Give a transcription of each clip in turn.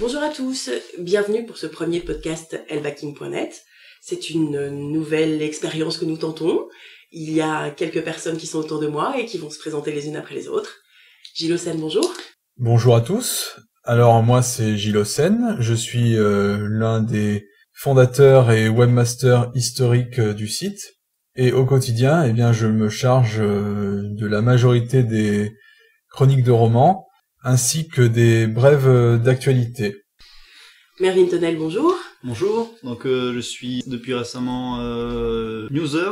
Bonjour à tous, bienvenue pour ce premier podcast Elbakin.net. C'est une nouvelle expérience que nous tentons. Il y a quelques personnes qui sont autour de moi et qui vont se présenter les unes après les autres. Gilles Osen, bonjour. Bonjour à tous. Alors moi c'est Gilles Osen, je suis l'un des fondateurs et webmaster historique du site. Et au quotidien, eh bien, je me charge de la majorité des chroniques de romans, ainsi que des brèves d'actualité. Mervyn Tonel, bonjour. Bonjour, donc je suis depuis récemment newser,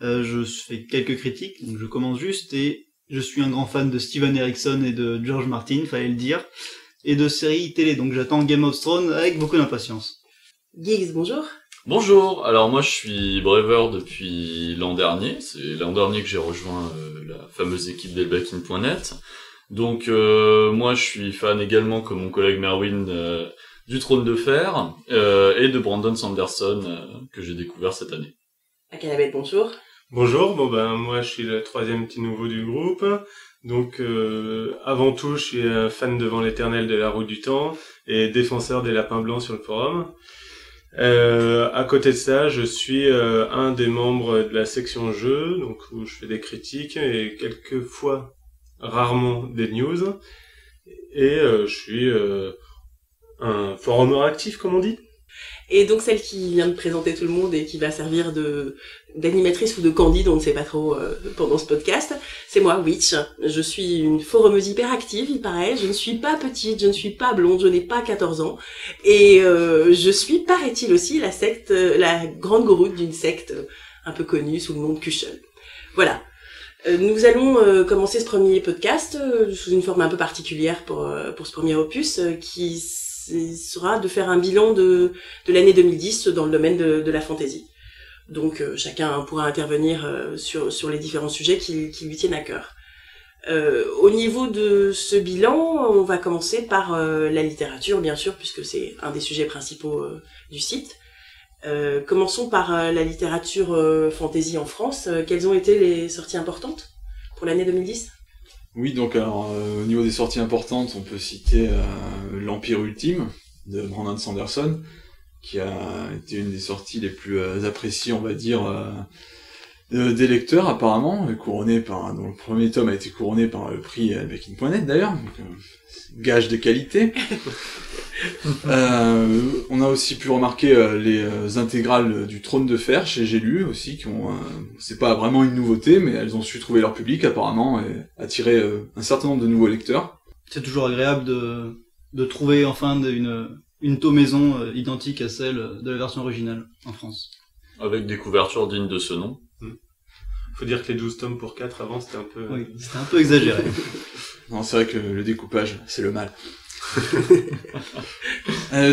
je fais quelques critiques, donc je commence juste, et je suis un grand fan de Steven Erikson et de George Martin, fallait le dire, et de séries télé, donc j'attends Game of Thrones avec beaucoup d'impatience. Giggs, bonjour. Bonjour, alors moi je suis breveur depuis l'an dernier, c'est l'an dernier que j'ai rejoint la fameuse équipe d'Elbakin.net, donc moi je suis fan également comme mon collègue Merwin du Trône de Fer et de Brandon Sanderson que j'ai découvert cette année. Akanabeth, bonjour. Bonjour, bon ben moi je suis le troisième petit nouveau du groupe, donc avant tout je suis fan devant l'éternel de la Roue du Temps et défenseur des lapins blancs sur le forum. À côté de ça, je suis un des membres de la section jeux, donc où je fais des critiques et quelquefois, rarement, des news. Et je suis un forumer actif, comme on dit. Et donc celle qui vient de présenter tout le monde et qui va servir d'animatrice ou de candide, on ne sait pas trop pendant ce podcast, c'est moi, Witch. Je suis une forumeuse hyperactive, il paraît. Je ne suis pas petite, je ne suis pas blonde, je n'ai pas 14 ans. Et je suis, paraît-il aussi, la grande gourou d'une secte un peu connue sous le nom de Kushel. Voilà. Nous allons commencer ce premier podcast sous une forme un peu particulière pour ce premier opus qui sera de faire un bilan de l'année 2010 dans le domaine de la fantasy. Donc chacun pourra intervenir sur les différents sujets qui lui tiennent à cœur. Au niveau de ce bilan, on va commencer par la littérature, bien sûr, puisque c'est un des sujets principaux du site. Commençons par la littérature fantasy en France. Quelles ont été les sorties importantes pour l'année 2010 ? Oui, donc alors, au niveau des sorties importantes, on peut citer L'Empire Ultime de Brandon Sanderson, qui a été une des sorties les plus appréciées, on va dire, des lecteurs apparemment, couronné par, dont le premier tome a été couronné par le prix Elbakin.net d'ailleurs, donc gage de qualité. On a aussi pu remarquer les intégrales du Trône de Fer chez J'ai lu aussi, qui ont, c'est pas vraiment une nouveauté, mais elles ont su trouver leur public apparemment et attirer un certain nombre de nouveaux lecteurs. C'est toujours agréable de trouver enfin une tomaison identique à celle de la version originale en France. Avec des couvertures dignes de ce nom. Faut dire que les 12 tomes pour 4 avant c'était un peu... Oui, c'était un peu exagéré. Non, c'est vrai que le découpage, c'est le mal.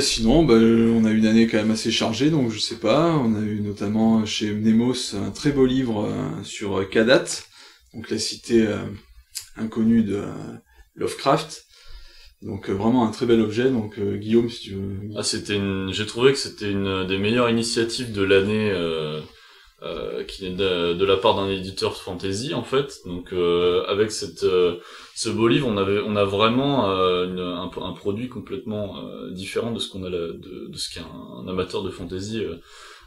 Sinon, bah, on a eu une année quand même assez chargée, donc je sais pas, on a eu notamment chez Mnemos un très beau livre sur Kadath, donc la cité inconnue de Lovecraft, donc vraiment un très bel objet, donc Guillaume si tu veux... Ah, j'ai trouvé que c'était une des meilleures initiatives de l'année qui est de la part d'un éditeur fantasy en fait, donc avec ce beau livre on a vraiment un produit complètement différent de ce qu'on a de ce qu'un amateur de fantasy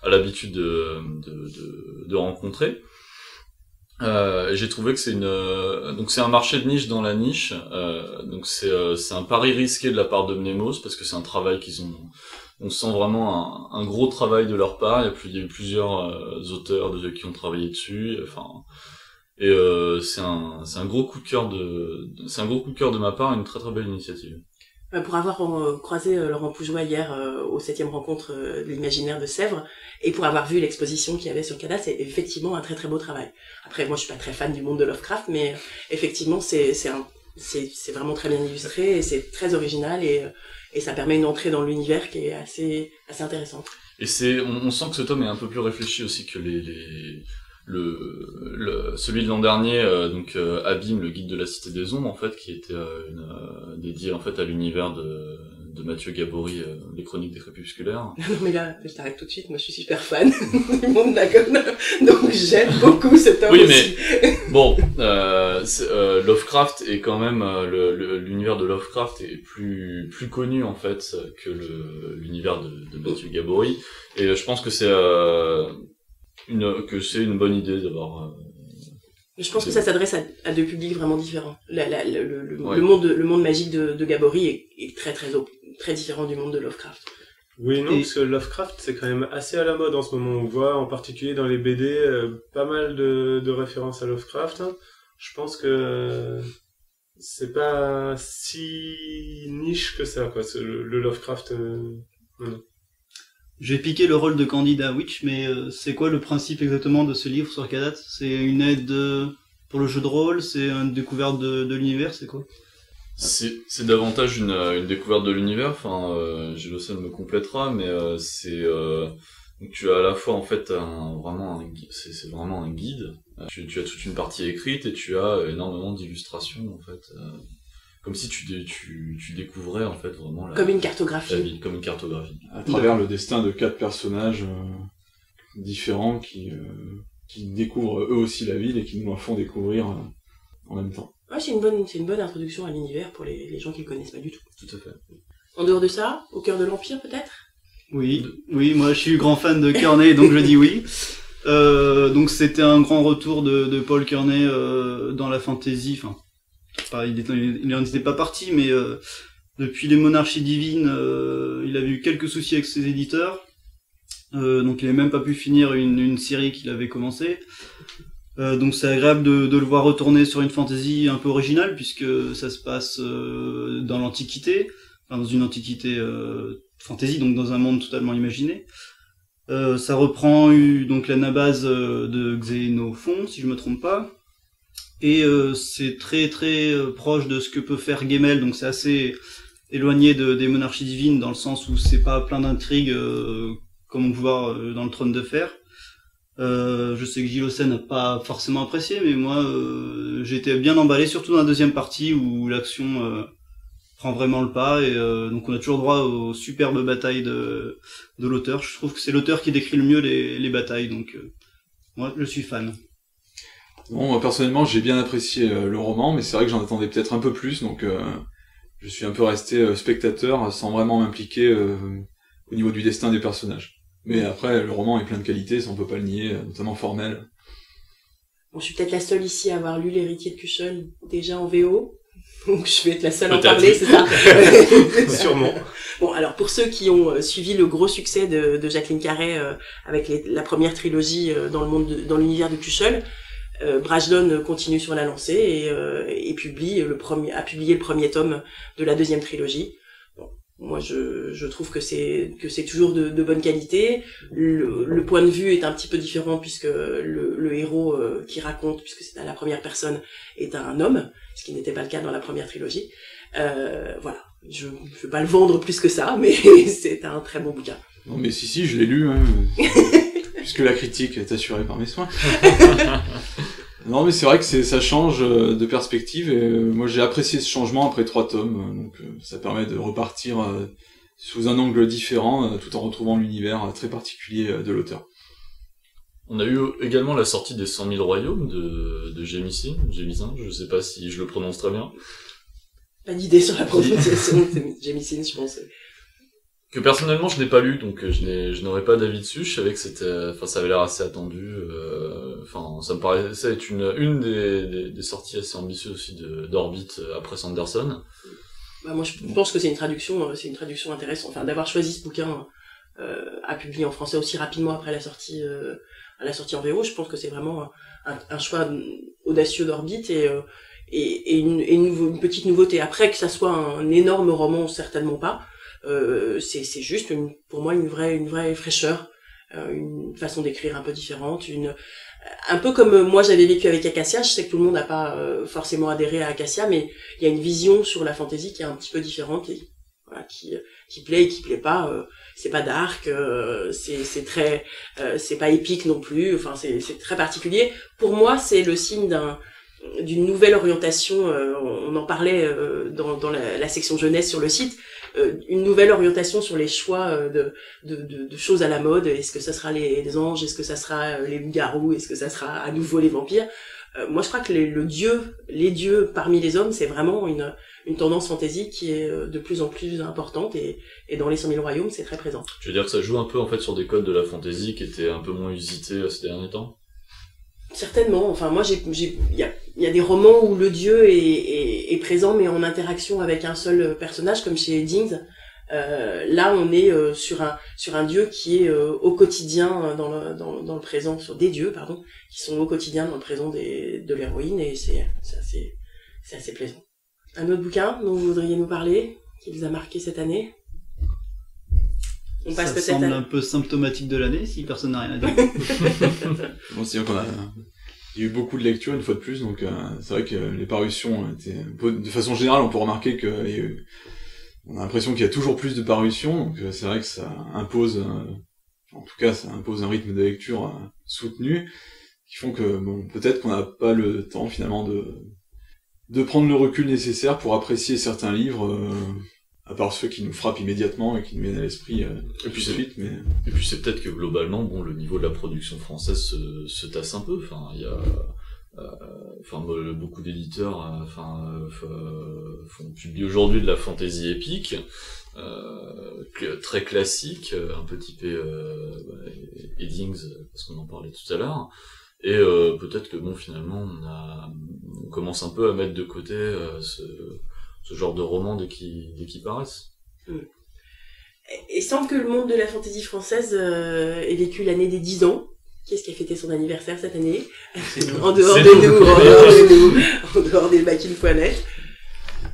a l'habitude de rencontrer. J'ai trouvé que c'est donc c'est un marché de niche dans la niche, donc c'est un pari risqué de la part de Mnemos parce que c'est un travail qu'ils ont. On sent vraiment un gros travail de leur part. Il y a eu plusieurs auteurs qui ont travaillé dessus. Enfin, et c'est un gros coup de cœur de ma part, une très très belle initiative. Pour avoir croisé Laurent Poujois hier aux 7e rencontres de l'imaginaire de Sèvres et pour avoir vu l'exposition qu'il y avait sur Kadath, c'est effectivement un très très beau travail. Après, moi, je suis pas très fan du monde de Lovecraft, mais effectivement, c'est vraiment très bien illustré et c'est très original et ça permet une entrée dans l'univers qui est assez intéressante. Et on sent que ce tome est un peu plus réfléchi aussi que celui de l'an dernier, donc Abîme, le guide de la Cité des Ombres en fait, qui était dédié en fait à l'univers de Mathieu Gaborit, les chroniques des crépusculaires. Non mais là, je t'arrête tout de suite, moi je suis super fan du monde de la conne, donc j'aime beaucoup cet homme. Oui aussi. Mais bon, Lovecraft est quand même, l'univers de Lovecraft est plus connu en fait que l'univers de Mathieu Gaborit, et je pense que c'est une bonne idée d'avoir... Je pense que ça s'adresse à deux publics vraiment différents. Ouais. le monde magique de Gaborit est très différent du monde de Lovecraft. Oui, non, parce que Lovecraft, c'est quand même assez à la mode en ce moment. On voit, en particulier dans les BD, pas mal de références à Lovecraft. Je pense que c'est pas si niche que ça, quoi, le Lovecraft. J'ai piqué le rôle de Candida Witch, mais c'est quoi le principe exactement de ce livre sur Kadath? C'est une aide pour le jeu de rôle? C'est une découverte de l'univers? C'est quoi? C'est davantage une découverte de l'univers. Enfin, Gélocène me complétera, mais c'est tu as à la fois en fait c'est vraiment un guide. Tu as toute une partie écrite et tu as énormément d'illustrations en fait. Comme si tu découvrais en fait vraiment comme une cartographie. La vie, comme une cartographie. À travers le destin de quatre personnages différents qui découvrent eux aussi la ville et qui nous la font découvrir en même temps. Ouais, c'est une bonne introduction à l'univers pour les gens qui ne connaissent pas du tout. Tout à fait. En dehors de ça, au cœur de l'Empire peut-être? Oui, oui, moi je suis grand fan de Kearney, donc je dis oui. Donc c'était un grand retour de Paul Kearney dans la fantasy, enfin... Il n'en était pas parti, mais depuis les Monarchies Divines, il avait eu quelques soucis avec ses éditeurs. Donc il n'avait même pas pu finir une série qu'il avait commencée. Donc c'est agréable de le voir retourner sur une fantasy un peu originale, puisque ça se passe dans l'Antiquité, enfin dans une Antiquité fantasy, donc dans un monde totalement imaginé. Ça reprend donc l'anabase de Xénophon, si je ne me trompe pas. Et c'est très proche de ce que peut faire Gemmell, donc c'est assez éloigné des Monarchies Divines dans le sens où c'est pas plein d'intrigues comme on peut voir dans le Trône de Fer. Je sais que Gélocène n'a pas forcément apprécié, mais moi j'étais bien emballé, surtout dans la deuxième partie où l'action prend vraiment le pas, et donc on a toujours droit aux superbes batailles de l'auteur. Je trouve que c'est l'auteur qui décrit le mieux les batailles, donc moi je suis fan. Bon, moi, personnellement, j'ai bien apprécié le roman, mais c'est vrai que j'en attendais peut-être un peu plus, donc je suis un peu resté spectateur sans vraiment m'impliquer au niveau du destin des personnages. Mais après, le roman est plein de qualités, ça on peut pas le nier, notamment formel. Bon, je suis peut-être la seule ici à avoir lu L'héritier de Kushel déjà en VO, donc je vais être la seule à en parler, c'est ça? Sûrement. Bon, alors pour ceux qui ont suivi le gros succès de Jacqueline Carey avec la première trilogie dans l'univers de Kushel, Bragelonne continue sur la lancée et a publié le premier tome de la deuxième trilogie. Bon, moi, je trouve que c'est toujours de bonne qualité. Le point de vue est un petit peu différent puisque le héros qui raconte, puisque c'est à la première personne, est un homme, ce qui n'était pas le cas dans la première trilogie. Voilà, je ne veux pas le vendre plus que ça, mais c'est un très bon bouquin. Non, mais si, je l'ai lu. Hein. Puisque la critique est assurée par mes soins. Non, mais c'est vrai que ça change de perspective, et moi j'ai apprécié ce changement après 3 tomes, donc ça permet de repartir sous un angle différent, tout en retrouvant l'univers très particulier de l'auteur. On a eu également la sortie des 100 000 royaumes de Jemisin, je sais pas si je le prononce très bien. Pas d'idée sur la prononciation de Jemisin, je pense. Que personnellement je n'ai pas lu, donc je n'aurais pas d'avis dessus. Je savais que c'était, enfin ça avait l'air assez attendu. Enfin ça me paraissait être une des sorties assez ambitieuses aussi d'Orbit après Sanderson. Bah moi je pense que c'est une traduction intéressante. Enfin d'avoir choisi ce bouquin à publier en français aussi rapidement après la sortie en VO, je pense que c'est vraiment un choix audacieux d'Orbit et une petite nouveauté. Après que ça soit un énorme roman, certainement pas. C'est juste pour moi une vraie fraîcheur, une façon d'écrire un peu différente, un peu comme moi j'avais vécu avec Acacia. Je sais que tout le monde n'a pas forcément adhéré à Acacia, mais il y a une vision sur la fantasy qui est un petit peu différente et voilà, qui plaît et qui plaît pas. C'est pas dark, c'est pas épique non plus. Enfin c'est très particulier. Pour moi c'est le signe d'une nouvelle orientation. On en parlait dans la section jeunesse sur le site. une nouvelle orientation sur les choix de choses à la mode. Est-ce que ça sera les anges? Est-ce que ça sera les loups-garous? Est-ce que ça sera à nouveau les vampires? Moi, je crois que les dieux parmi les hommes, c'est vraiment une tendance fantaisie qui est de plus en plus importante, et dans les 100 000 royaumes, c'est très présent. Tu veux dire que ça joue un peu en fait sur des codes de la fantaisie qui étaient un peu moins usités ces derniers temps? Certainement. Enfin, moi, il y a des romans où le dieu est présent, mais en interaction avec un seul personnage, comme chez Eddings. Là, on est sur un dieu qui est au quotidien dans le présent, sur des dieux, pardon, qui sont au quotidien dans le présent de l'héroïne, et c'est assez plaisant. Un autre bouquin dont vous voudriez nous parler, qui vous a marqué cette année? On passe peut-être. Ça semble un peu symptomatique de l'année, si personne n'a rien à dire. Bon, c'est vrai qu'on a eu beaucoup de lectures une fois de plus, donc c'est vrai que les parutions étaient... De façon générale, on peut remarquer que... On a l'impression qu'il y a toujours plus de parutions, donc c'est vrai que ça impose, en tout cas, ça impose un rythme de lecture soutenu, qui font que, bon, peut-être qu'on n'a pas le temps, finalement, de prendre le recul nécessaire pour apprécier certains livres, à part ceux qui nous frappent immédiatement et qui nous viennent à l'esprit tout de suite. Et puis c'est peut-être que, globalement, bon, le niveau de la production française se tasse un peu, enfin, il y a... beaucoup d'éditeurs publient aujourd'hui de la fantasy épique très classique, un peu typé Eddings, parce qu'on en parlait tout à l'heure, et peut-être que bon, finalement on commence un peu à mettre de côté ce genre de romans dès qu'ils paraissent. Et semble que le monde de la fantasy française ait vécu l'année des 10 ans. Qu'est-ce qui a fêté son anniversaire cette année? En dehors des Elbakin.net.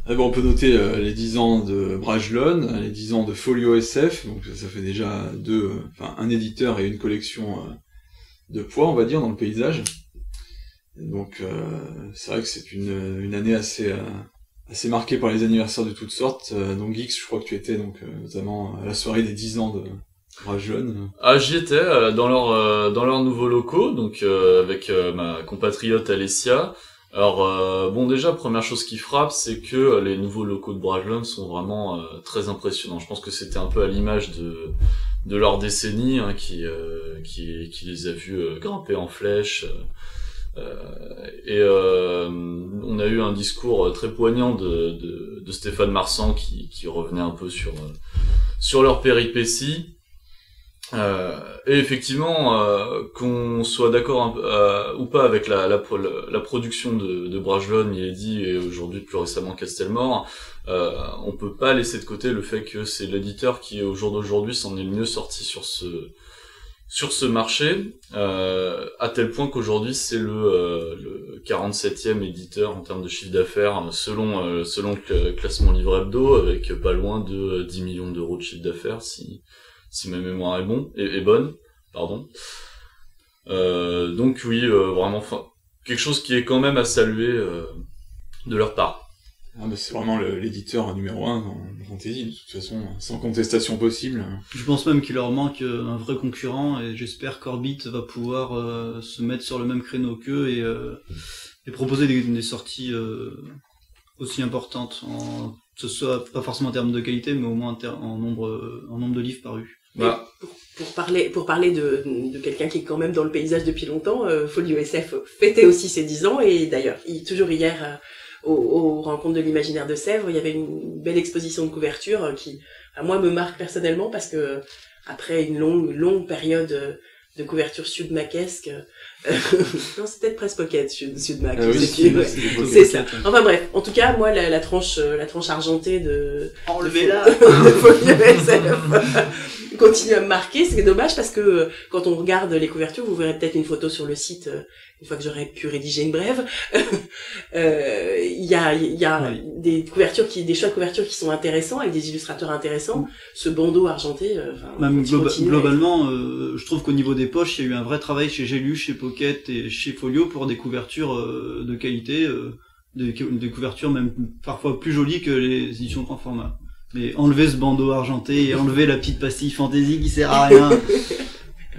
On peut noter les 10 ans de Bragelonne, les 10 ans de Folio SF, donc ça fait déjà un éditeur et une collection de poids, on va dire, dans le paysage. Et donc c'est vrai que c'est une année assez marquée par les anniversaires de toutes sortes. Donc Geeks, je crois que tu étais notamment à la soirée des 10 ans de... J'étais dans leurs nouveaux locaux, donc avec ma compatriote Alésia. Alors bon, déjà première chose qui frappe, c'est que les nouveaux locaux de Bragelonne sont vraiment très impressionnants. Je pense que c'était un peu à l'image de leur décennie, hein, qui les a vus grimper en flèche. On a eu un discours très poignant de Stéphane Marsan qui revenait un peu sur leur péripétie. Et effectivement, qu'on soit d'accord ou pas avec la production de Bragelonne, il est dit, et aujourd'hui plus récemment Castelmore, on peut pas laisser de côté le fait que c'est l'éditeur qui, au jour d'aujourd'hui, s'en est le mieux sorti sur ce marché, à tel point qu'aujourd'hui c'est le 47e éditeur en termes de chiffre d'affaires selon le classement Livre Hebdo, avec pas loin de 10 millions d'euros de chiffre d'affaires, si ma mémoire est bonne, pardon. Donc oui, vraiment, quelque chose qui est quand même à saluer de leur part. Ah bah c'est vraiment l'éditeur numéro 1 dans fantasy, de toute façon, sans contestation possible. Je pense même qu'il leur manque un vrai concurrent, et j'espère qu'Orbit va pouvoir se mettre sur le même créneau qu'eux et proposer des sorties aussi importantes, que ce soit pas forcément en termes de qualité, mais au moins en nombre de livres parus. Voilà. Pour parler de quelqu'un qui est quand même dans le paysage depuis longtemps, Folio SF fêtait aussi ses 10 ans, et d'ailleurs, toujours hier, aux rencontres de l'imaginaire de Sèvres, il y avait une belle exposition de couverture qui, à moi, me marque personnellement, parce que après une longue période de couverture sud-maquesque, non, c'est peut-être Press Pocket, sud-mac. Ah oui, c'est ça. Enfin bref, en tout cas, moi, la tranche argentée de... Enlevez-la de Folio SF continue à me marquer. C'est dommage, parce que quand on regarde les couvertures, vous verrez peut-être une photo sur le site, une fois que j'aurai pu rédiger une brève, il y a oui, des choix de couvertures qui sont intéressants, avec des illustrateurs intéressants. Ce bandeau argenté, globalement, je trouve qu'au niveau des poches, il y a eu un vrai travail chez Gélu, chez Pocket et chez Folio pour des couvertures de qualité, des couvertures même parfois plus jolies que les éditions grand format. Mais enlever ce bandeau argenté et enlever la petite pastille fantaisie qui sert à rien.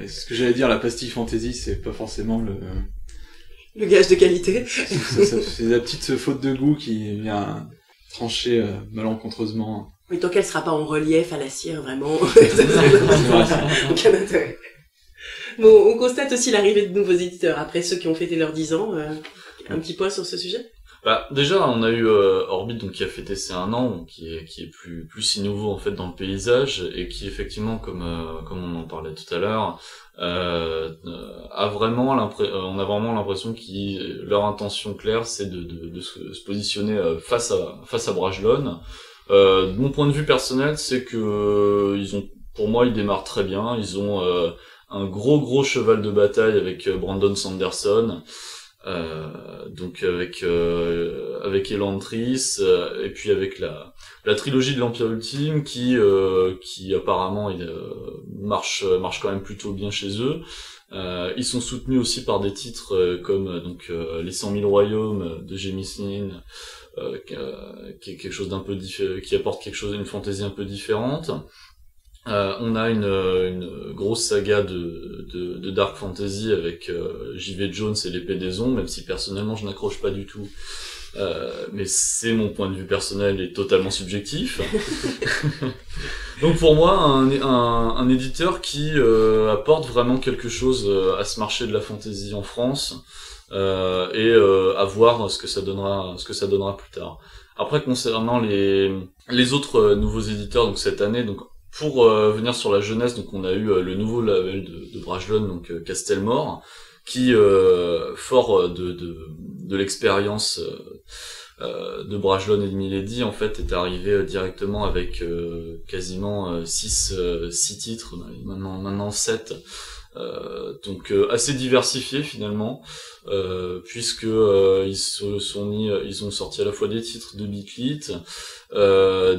Ce que j'allais dire, la pastille fantaisie, c'est pas forcément le gage de qualité. C'est la petite faute de goût qui vient trancher malencontreusement Mais tant qu'elle sera pas en relief à la cire, vraiment, aucun intérêt. Bon, on constate aussi l'arrivée de nouveaux éditeurs, après ceux qui ont fêté leurs 10 ans. Un petit point sur ce sujet? Bah, déjà, on a eu Orbit, donc, qui a fêté ses 1 an, qui est plus si nouveau, en fait, dans le paysage, et qui, effectivement, comme on en parlait tout à l'heure, on a vraiment l'impression que leur intention claire, c'est de se positionner face à Bragelonne. De mon point de vue personnel, c'est que, pour moi, ils démarrent très bien. Ils ont, un gros cheval de bataille avec Brandon Sanderson, donc avec Elantris, et puis avec la trilogie de l'Empire Ultime qui apparemment marche quand même plutôt bien chez eux. Ils sont soutenus aussi par des titres comme donc les 100 000 royaumes de Jemisin, qui est quelque chose d'un peu qui apporte quelque chose, une fantaisie un peu différente. On a une grosse saga de Dark Fantasy avec J.V. Jones et l'épée des ondes, même si personnellement je n'accroche pas du tout. Mais c'est mon point de vue personnel et totalement subjectif. Donc pour moi, un éditeur qui apporte vraiment quelque chose à ce marché de la fantasy en France, et à voir ce que ça donnera plus tard. Après, concernant les autres nouveaux éditeurs, donc cette année, donc pour venir sur la jeunesse, donc on a eu le nouveau label de Bragelonne, donc Castelmore, qui fort de l'expérience de Bragelonne et de Milady, en fait, est arrivé directement avec quasiment 6 titres, maintenant 7. Donc assez diversifié finalement, puisque ils ont sorti à la fois des titres de Biclit,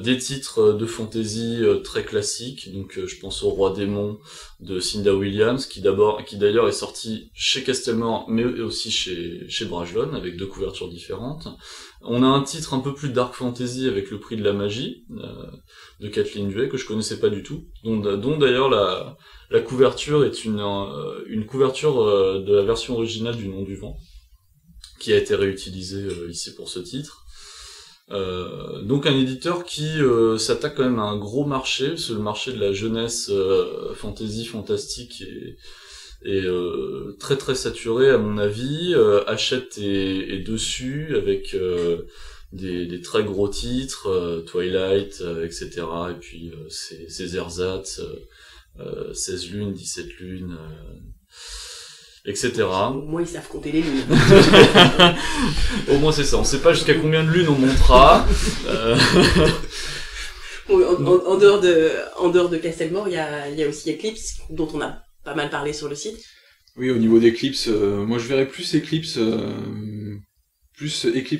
des titres de fantasy très classiques, donc je pense au Roi Démon de Cinda Williams, qui d'ailleurs est sorti chez Castelmore, mais aussi chez Bragelonne, avec 2 couvertures différentes. On a un titre un peu plus dark fantasy avec Le Prix de la Magie, de Kathleen Duet, que je connaissais pas du tout, dont d'ailleurs la couverture est une couverture de la version originale du Nom du Vent, qui a été réutilisée ici pour ce titre. Donc un éditeur qui s'attaque quand même à un gros marché, parce que le marché de la jeunesse fantasy, fantastique est très très saturé à mon avis. Hachette est dessus avec des très gros titres, Twilight, etc. Et puis ses ersatz, 16 lunes, 17 lunes, etc. Au moins ils savent compter les lunes. Au moins c'est ça, on sait pas jusqu'à combien de lunes on montera. En dehors de Castelmore, il y a aussi Eclipse, dont on a pas mal parlé sur le site. Oui, au niveau d'Eclipse, moi je verrais plus Eclipse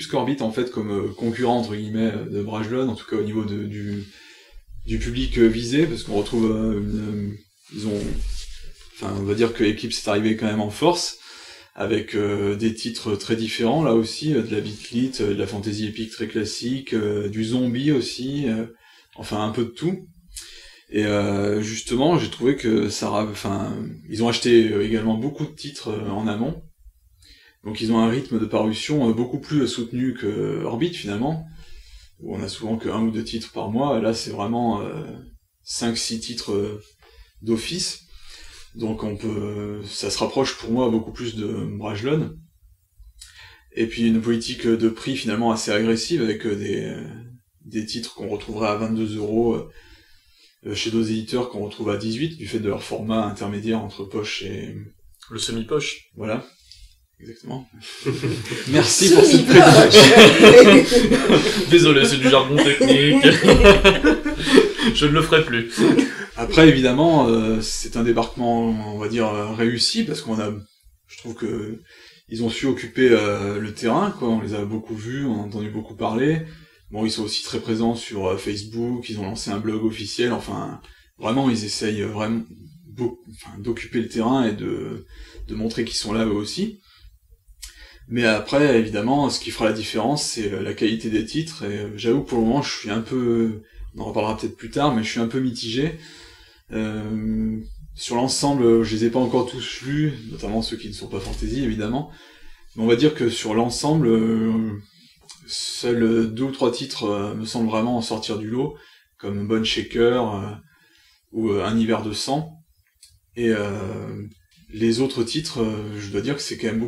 qu'Orbit en fait comme concurrent entre guillemets de Bragelonne, en tout cas au niveau du public visé, parce qu'on retrouve on va dire que Eclipse est arrivé quand même en force avec des titres très différents là aussi, de la bitlit, de la fantasy épique très classique, du zombie aussi, enfin un peu de tout. Et justement, j'ai trouvé que ils ont acheté également beaucoup de titres en amont. Donc ils ont un rythme de parution beaucoup plus soutenu que Orbit finalement, où on a souvent que 1 ou 2 titres par mois. Là, c'est vraiment 5-6 titres d'office. Donc ça se rapproche pour moi beaucoup plus de Bragelonne. Et puis une politique de prix finalement assez agressive avec des titres qu'on retrouverait à 22 € chez d'autres éditeurs qu'on retrouve à 18 du fait de leur format intermédiaire entre poche et... Le semi-poche. Voilà. Exactement. Merci pour cette présentation. Désolé, c'est du jargon technique. Je ne le ferai plus. Après, évidemment, c'est un débarquement, on va dire, réussi, parce qu'on a... Je trouve que ils ont su occuper le terrain, quoi. On les a beaucoup vus, on a entendu beaucoup parler. Bon, ils sont aussi très présents sur Facebook, ils ont lancé un blog officiel, enfin, vraiment, ils essayent vraiment d'occuper le terrain et de montrer qu'ils sont là eux aussi. Mais après, évidemment, ce qui fera la différence, c'est la qualité des titres, et j'avoue, pour le moment, je suis un peu... On en reparlera peut-être plus tard, mais je suis un peu mitigé. Sur l'ensemble, je les ai pas encore tous lus, notamment ceux qui ne sont pas fantasy, évidemment. Mais on va dire que sur l'ensemble, seuls 2 ou 3 titres me semblent vraiment sortir du lot, comme Boneshaker ou Un hiver de sang. Et les autres titres, je dois dire que c'est quand même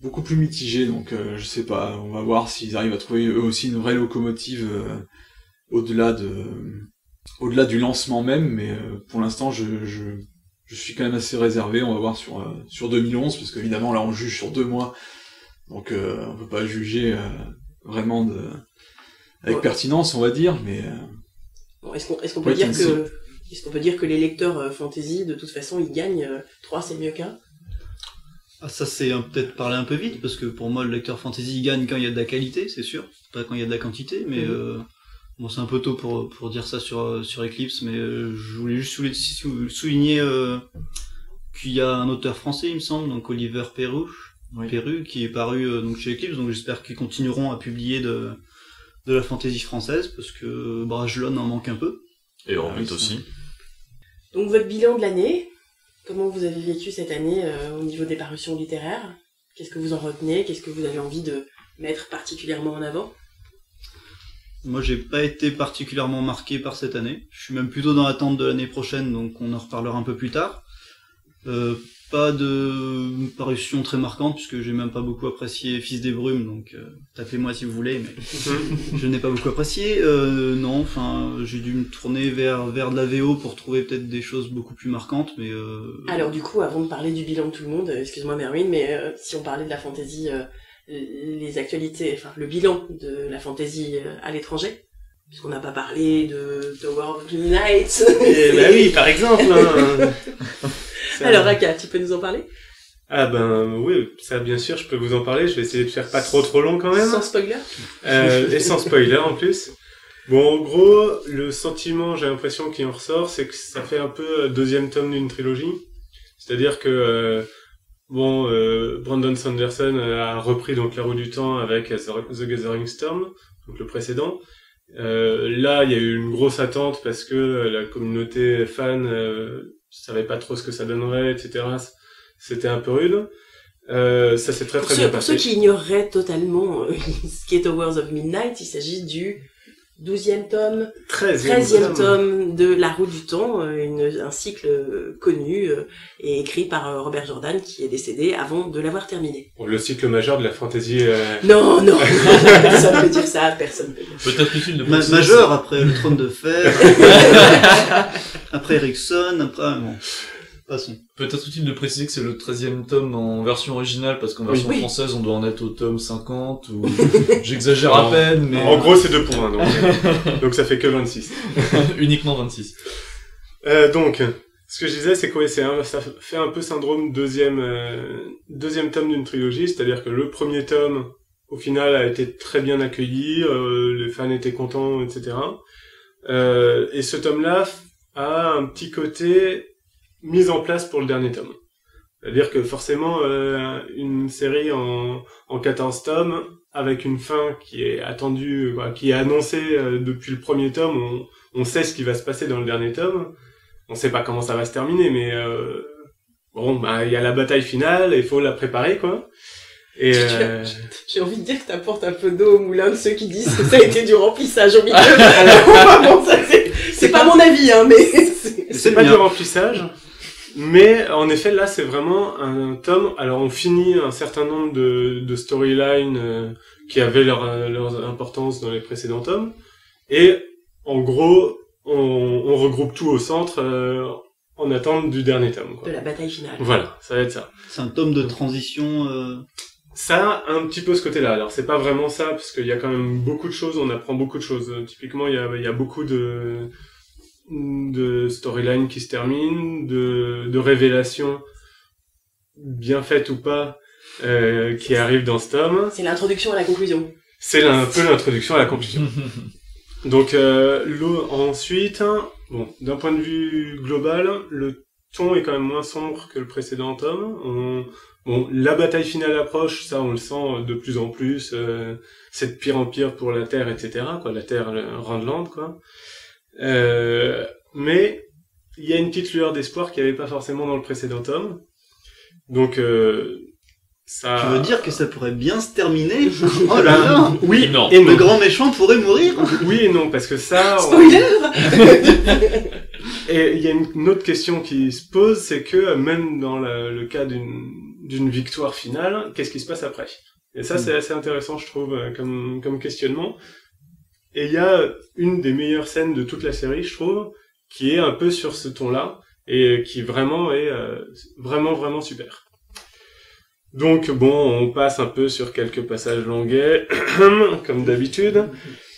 beaucoup plus mitigé. Donc je sais pas, on va voir s'ils arrivent à trouver eux aussi une vraie locomotive au-delà du lancement même. Mais pour l'instant, je suis quand même assez réservé. On va voir sur 2011, parce qu'évidemment là on juge sur 2 mois. Donc on peut pas juger vraiment avec pertinence, on va dire. Mais bon, est-ce qu'on peut dire que... Est-ce qu'on peut dire que les lecteurs fantasy, de toute façon, ils gagnent 3, c'est mieux qu'un? Ah, ça, c'est peut-être parler un peu vite, parce que pour moi, le lecteur fantasy, il gagne quand il y a de la qualité, c'est sûr. Pas quand il y a de la quantité, mais bon, c'est un peu tôt pour dire ça sur Eclipse, mais je voulais juste souligner qu'il y a un auteur français, il me semble, donc Oliver Perru, oui. Perru, qui est paru donc chez Eclipse, donc j'espère qu'ils continueront à publier de la fantasy française, parce que Bragelonne en manque un peu. Et Orbit aussi. Donc votre bilan de l'année, comment vous avez vécu cette année au niveau des parutions littéraires? Qu'est-ce que vous en retenez? Qu'est-ce que vous avez envie de mettre particulièrement en avant? Moi, j'ai pas été particulièrement marqué par cette année. Je suis même plutôt dans l'attente de l'année prochaine, donc on en reparlera un peu plus tard. Pas de parution très marquante, puisque j'ai même pas beaucoup apprécié Fils des Brumes, donc tapez-moi si vous voulez, mais je n'ai pas beaucoup apprécié. Non, enfin, j'ai dû me tourner vers de la VO pour trouver peut-être des choses beaucoup plus marquantes, mais... Alors du coup, avant de parler du bilan de tout le monde, excuse-moi Merwin, mais si on parlait de la fantasy, les actualités, enfin le bilan de la fantasy à l'étranger, puisqu'on n'a pas parlé de The World of the Night. Bah oui, par exemple hein. Alors, Aka, tu peux nous en parler? Ah ben oui, ça bien sûr, je peux vous en parler. Je vais essayer de faire pas trop long quand même. Sans spoiler. Et sans spoiler en plus. Bon, en gros, le sentiment, j'ai l'impression qu'il en ressort, c'est que ça fait un peu deuxième tome d'une trilogie. C'est-à-dire que Brandon Sanderson a repris donc La Roue du Temps avec The Gathering Storm, donc le précédent. Là, il y a eu une grosse attente parce que la communauté fan savait pas trop ce que ça donnerait, etc. C'était un peu rude. Ça s'est très bien passé. Pour ceux qui ignoreraient totalement ce qui est Towers of Midnight, il s'agit du 12e tome, 13e tome de La Roue du Temps, un cycle connu et écrit par Robert Jordan, qui est décédé avant de l'avoir terminé. Le cycle majeur de la fantasy... Non, personne ne peut dire ça, personne ne peut dire ça. Peut-être utile de majeur, après le Trône de Fer, après Erikson, après... Bon. Passons. Peut-être utile de préciser que c'est le 13e tome en version originale, parce qu'en version française, on doit en être au tome 50, ou j'exagère à peine, mais... En gros, c'est 2 pour 1, donc ça fait que 26. Uniquement 26. Donc, ce que je disais, c'est que ça fait un peu syndrome deuxième tome d'une trilogie, c'est-à-dire que le premier tome, au final, a été très bien accueilli, les fans étaient contents, etc. Et ce tome-là a un petit côté... mise en place pour le dernier tome. C'est-à-dire que forcément, une série en 14 tomes, avec une fin qui est attendue, quoi, qui est annoncée depuis le premier tome, on sait ce qui va se passer dans le dernier tome, on sait pas comment ça va se terminer, mais il y a la bataille finale, il faut la préparer, quoi. Et j'ai envie de dire que t'apportes un peu d'eau au moulin de ceux qui disent que ça a été du remplissage au milieu. Alors, bon, ça, c'est pas mon avis, hein, mais... C'est pas du remplissage. Mais en effet, là, c'est vraiment un tome. Alors, on finit un certain nombre de storylines qui avaient leur importance dans les précédents tomes. Et en gros, on regroupe tout au centre en attente du dernier tome, quoi. De la bataille finale. Voilà, ça va être ça. C'est un tome de transition. Ça a un petit peu ce côté-là. Alors, c'est pas vraiment ça, parce qu'il y a quand même beaucoup de choses. On apprend beaucoup de choses. Typiquement, il y a beaucoup de storyline qui se termine, de révélations, bien faites ou pas, qui arrivent dans ce tome. C'est l'introduction à la conclusion. C'est un peu l'introduction à la conclusion. Donc, ensuite, bon, d'un point de vue global, le ton est quand même moins sombre que le précédent tome. Bon, la bataille finale approche, ça on le sent de plus en plus, c'est de pire en pire pour la Terre, etc., quoi, la Terre, le Randland, quoi. Mais il y a une petite lueur d'espoir qu'il n'y avait pas forcément dans le précédent tome. Donc Ça... Tu veux dire que ça pourrait bien se terminer? Oh là là. Oui, non. Et le grand méchant pourrait mourir? Oui et non, parce que ça... Spoiler. Et il y a une autre question qui se pose, c'est que même dans le cas d'une victoire finale, qu'est-ce qui se passe après? Et ça, c'est assez intéressant, je trouve, comme questionnement. Et il y a une des meilleures scènes de toute la série, je trouve, qui est un peu sur ce ton-là, et qui vraiment est vraiment super. Donc bon, on passe un peu sur quelques passages languets, comme d'habitude.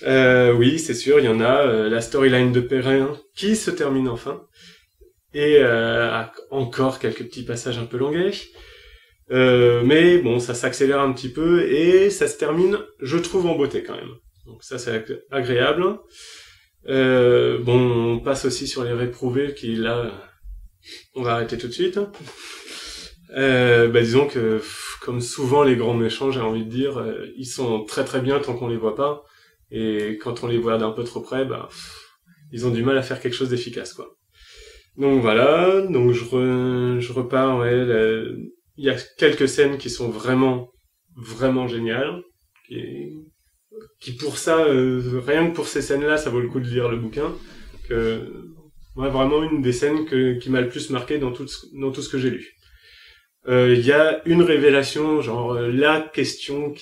Oui, c'est sûr, il y en a. La storyline de Perrin qui se termine enfin. Et encore quelques petits passages un peu languets. Mais bon, ça s'accélère un petit peu et ça se termine, je trouve, en beauté quand même. Donc ça, c'est agréable. Bon, on passe aussi sur les réprouvés qui, là, on va arrêter tout de suite. Disons que comme souvent les grands méchants, j'ai envie de dire, ils sont très très bien tant qu'on les voit pas, et quand on les voit d'un peu trop près, ils ont du mal à faire quelque chose d'efficace, quoi. Donc voilà, donc je repars. Il y a quelques scènes qui sont vraiment géniales, qui pour ça, rien que pour ces scènes là ça vaut le coup de lire le bouquin. Moi, vraiment une des scènes qui m'a le plus marqué dans tout ce que j'ai lu. Il y a une révélation, genre la question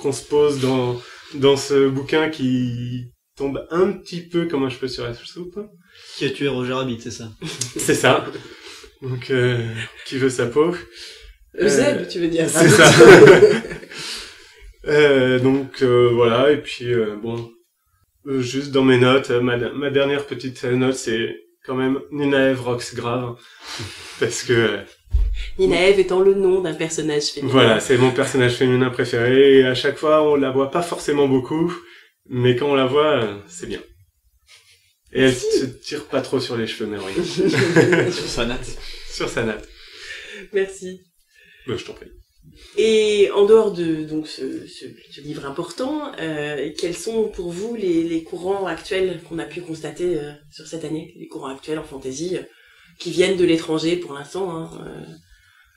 qu'on se pose dans ce bouquin qui tombe un petit peu comme un cheveu sur la soupe. Qui a tué Roger Rabbit, c'est ça? C'est ça. Donc, qui veut sa peau? Eusèbe, tu veux dire. C'est ça. Voilà, et puis juste dans mes notes, ma dernière petite note, c'est quand même Nynaeve Rox grave, parce que... Nynaeve étant le nom d'un personnage féminin. Voilà, c'est mon personnage féminin préféré, et à chaque fois, on la voit pas forcément beaucoup, mais quand on la voit, c'est bien. Et elle se tire pas trop sur les cheveux, mais oui. Sur sa natte. Sur sa natte. Merci. Je t'en prie. Et en dehors de donc ce livre important, quels sont pour vous les courants actuels qu'on a pu constater sur cette année, les courants actuels en fantasy qui viennent de l'étranger pour l'instant,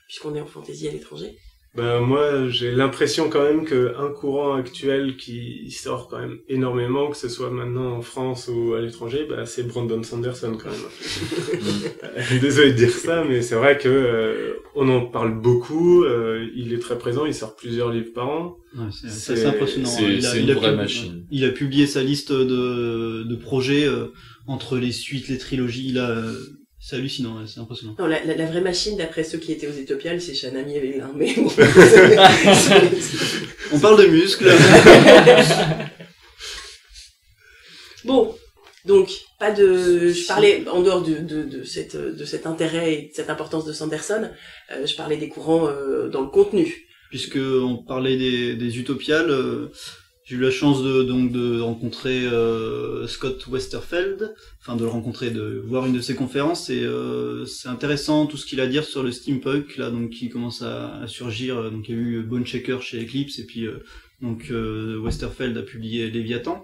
puisqu'on est en fantasy à l'étranger? Moi, j'ai l'impression quand même qu'un courant actuel qui sort quand même énormément, que ce soit maintenant en France ou à l'étranger, c'est Brandon Sanderson quand même. Désolé de dire ça, mais c'est vrai que on en parle beaucoup. Il est très présent, il sort plusieurs livres par an. Ouais, c'est assez impressionnant. C'est une vraie machine. Il a publié sa liste de projets entre les suites, les trilogies. C'est hallucinant, c'est impressionnant. Non, la vraie machine, d'après ceux qui étaient aux Éthiopiales, c'est Shanami et Vélin, mais bon... On parle de muscles. Bon, donc, pas de... Je parlais, en dehors de cet intérêt et de cette importance de Sanderson, je parlais des courants dans le contenu. Puisqu'on parlait des Utopiales, j'ai eu la chance de rencontrer Scott Westerfeld, de le rencontrer, de voir une de ses conférences, et c'est intéressant tout ce qu'il a à dire sur le steampunk, là, donc, qui commence à surgir. Donc, il y a eu Boneshaker chez Eclipse, et puis Westerfeld a publié Léviathan.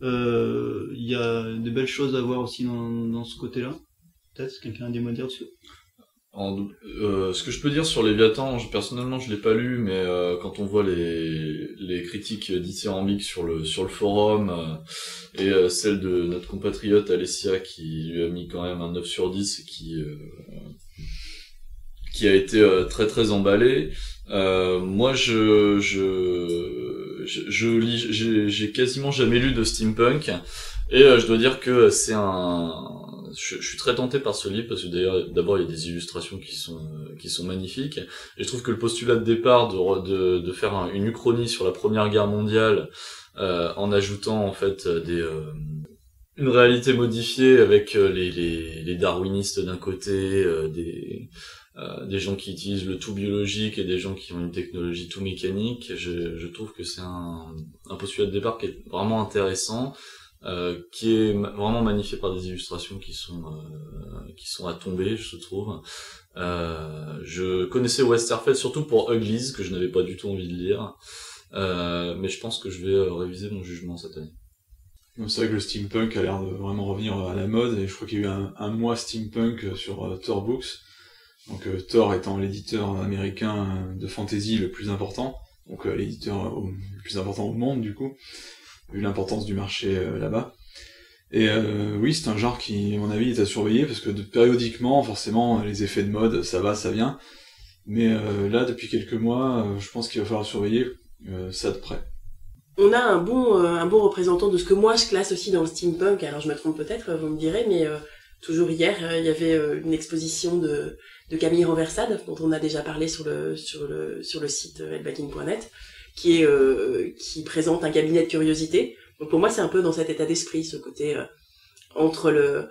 Il y a de belles choses à voir aussi dans ce côté-là. Peut-être quelqu'un a des mots à dire dessus? Ce que je peux dire sur Léviathan, personnellement je l'ai pas lu, mais quand on voit les critiques dithyrambiques sur le forum et celle de notre compatriote Alessia qui lui a mis quand même un 9 sur 10 et qui a été très très emballée, moi j'ai quasiment jamais lu de steampunk, et je dois dire que c'est je suis très tenté par ce livre, parce que d'ailleurs, d'abord, il y a des illustrations qui sont magnifiques, et je trouve que le postulat de départ de faire une uchronie sur la Première Guerre mondiale, en ajoutant, en fait, une réalité modifiée avec les darwinistes d'un côté, des gens qui utilisent le tout biologique et des gens qui ont une technologie tout mécanique, je trouve que c'est un postulat de départ qui est vraiment intéressant, qui est vraiment magnifié par des illustrations qui sont à tomber, je trouve. Je connaissais Westerfeld surtout pour Uglies, que je n'avais pas du tout envie de lire, mais je pense que je vais réviser mon jugement cette année. C'est vrai que le steampunk a l'air de vraiment revenir à la mode, et je crois qu'il y a eu un mois steampunk sur Tor Books, Donc Tor étant l'éditeur américain de fantasy le plus important, donc l'éditeur le plus important au monde du coup, vu l'importance du marché là-bas. Et oui, c'est un genre qui, à mon avis, est à surveiller, parce que périodiquement, forcément, les effets de mode, ça va, ça vient. Mais là, depuis quelques mois, je pense qu'il va falloir surveiller ça de près. On a un bon représentant de ce que moi je classe aussi dans le steampunk, alors je me trompe peut-être, vous me direz, mais toujours hier, il y avait une exposition de Camille Renversade, dont on a déjà parlé sur le site Elbakin.net, qui présente un cabinet de curiosité. Donc pour moi, c'est un peu dans cet état d'esprit, ce côté entre le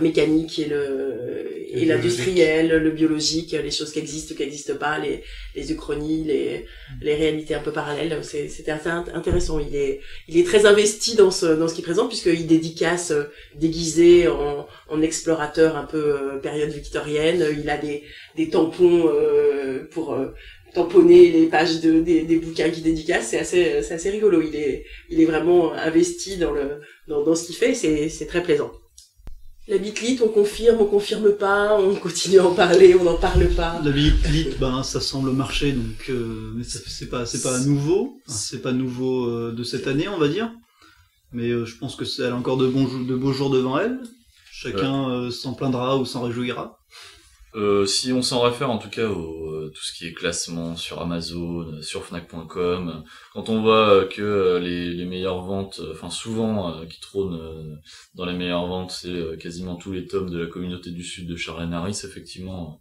mécanique et l'industriel, le biologique, les choses qui existent pas, les uchronies, les réalités un peu parallèles. C'était assez intéressant. Il est très investi dans ce qu'il présente, puisqu'il dédicace déguisé en explorateur un peu période victorienne. Il a des tampons pour tamponner les pages des bouquins qu'il dédicace. C'est assez rigolo. Il est vraiment investi dans ce qu'il fait. C'est très plaisant. La bitlite, on confirme pas, on continue à en parler, on n'en parle pas. La bitlite, ça semble marcher, donc mais c'est pas nouveau, c'est pas nouveau de cette année, on va dire. Mais je pense que elle a encore de beaux jours devant elle. Chacun s'en plaindra ou s'en réjouira. Si on s'en réfère en tout cas au tout ce qui est classement sur Amazon, sur Fnac.com, quand on voit que les meilleures ventes, enfin souvent qui trônent dans les meilleures ventes, c'est quasiment tous les tomes de la communauté du Sud de Charlène Harris, effectivement,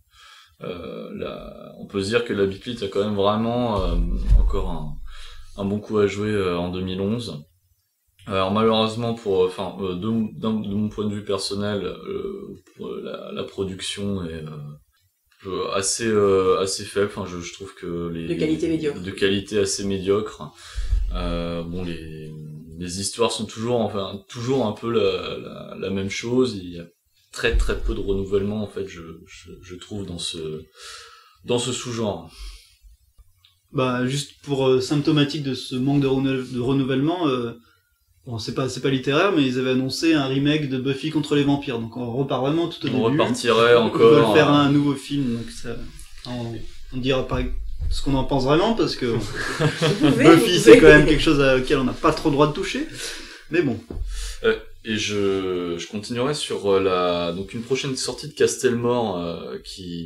on peut se dire que la Bitlite a quand même vraiment encore un bon coup à jouer en 2011. Alors malheureusement de mon point de vue personnel, la production est assez faible. Enfin, je trouve que de qualité assez médiocre. Bon, les histoires sont toujours un peu la même chose. Il y a très très peu de renouvellement en fait. Je trouve dans ce sous-genre. Juste pour symptomatique de ce manque de renouvellement. Bon, c'est pas littéraire, mais ils avaient annoncé un remake de Buffy contre les vampires, donc on repart vraiment tout au début. On repartirait encore. On va faire un nouveau film, donc ça, on dira pas ce qu'on en pense vraiment, parce que Buffy c'est quand même quelque chose auquel on n'a pas trop le droit de toucher, mais bon. Et je continuerai sur donc une prochaine sortie de Castelmore,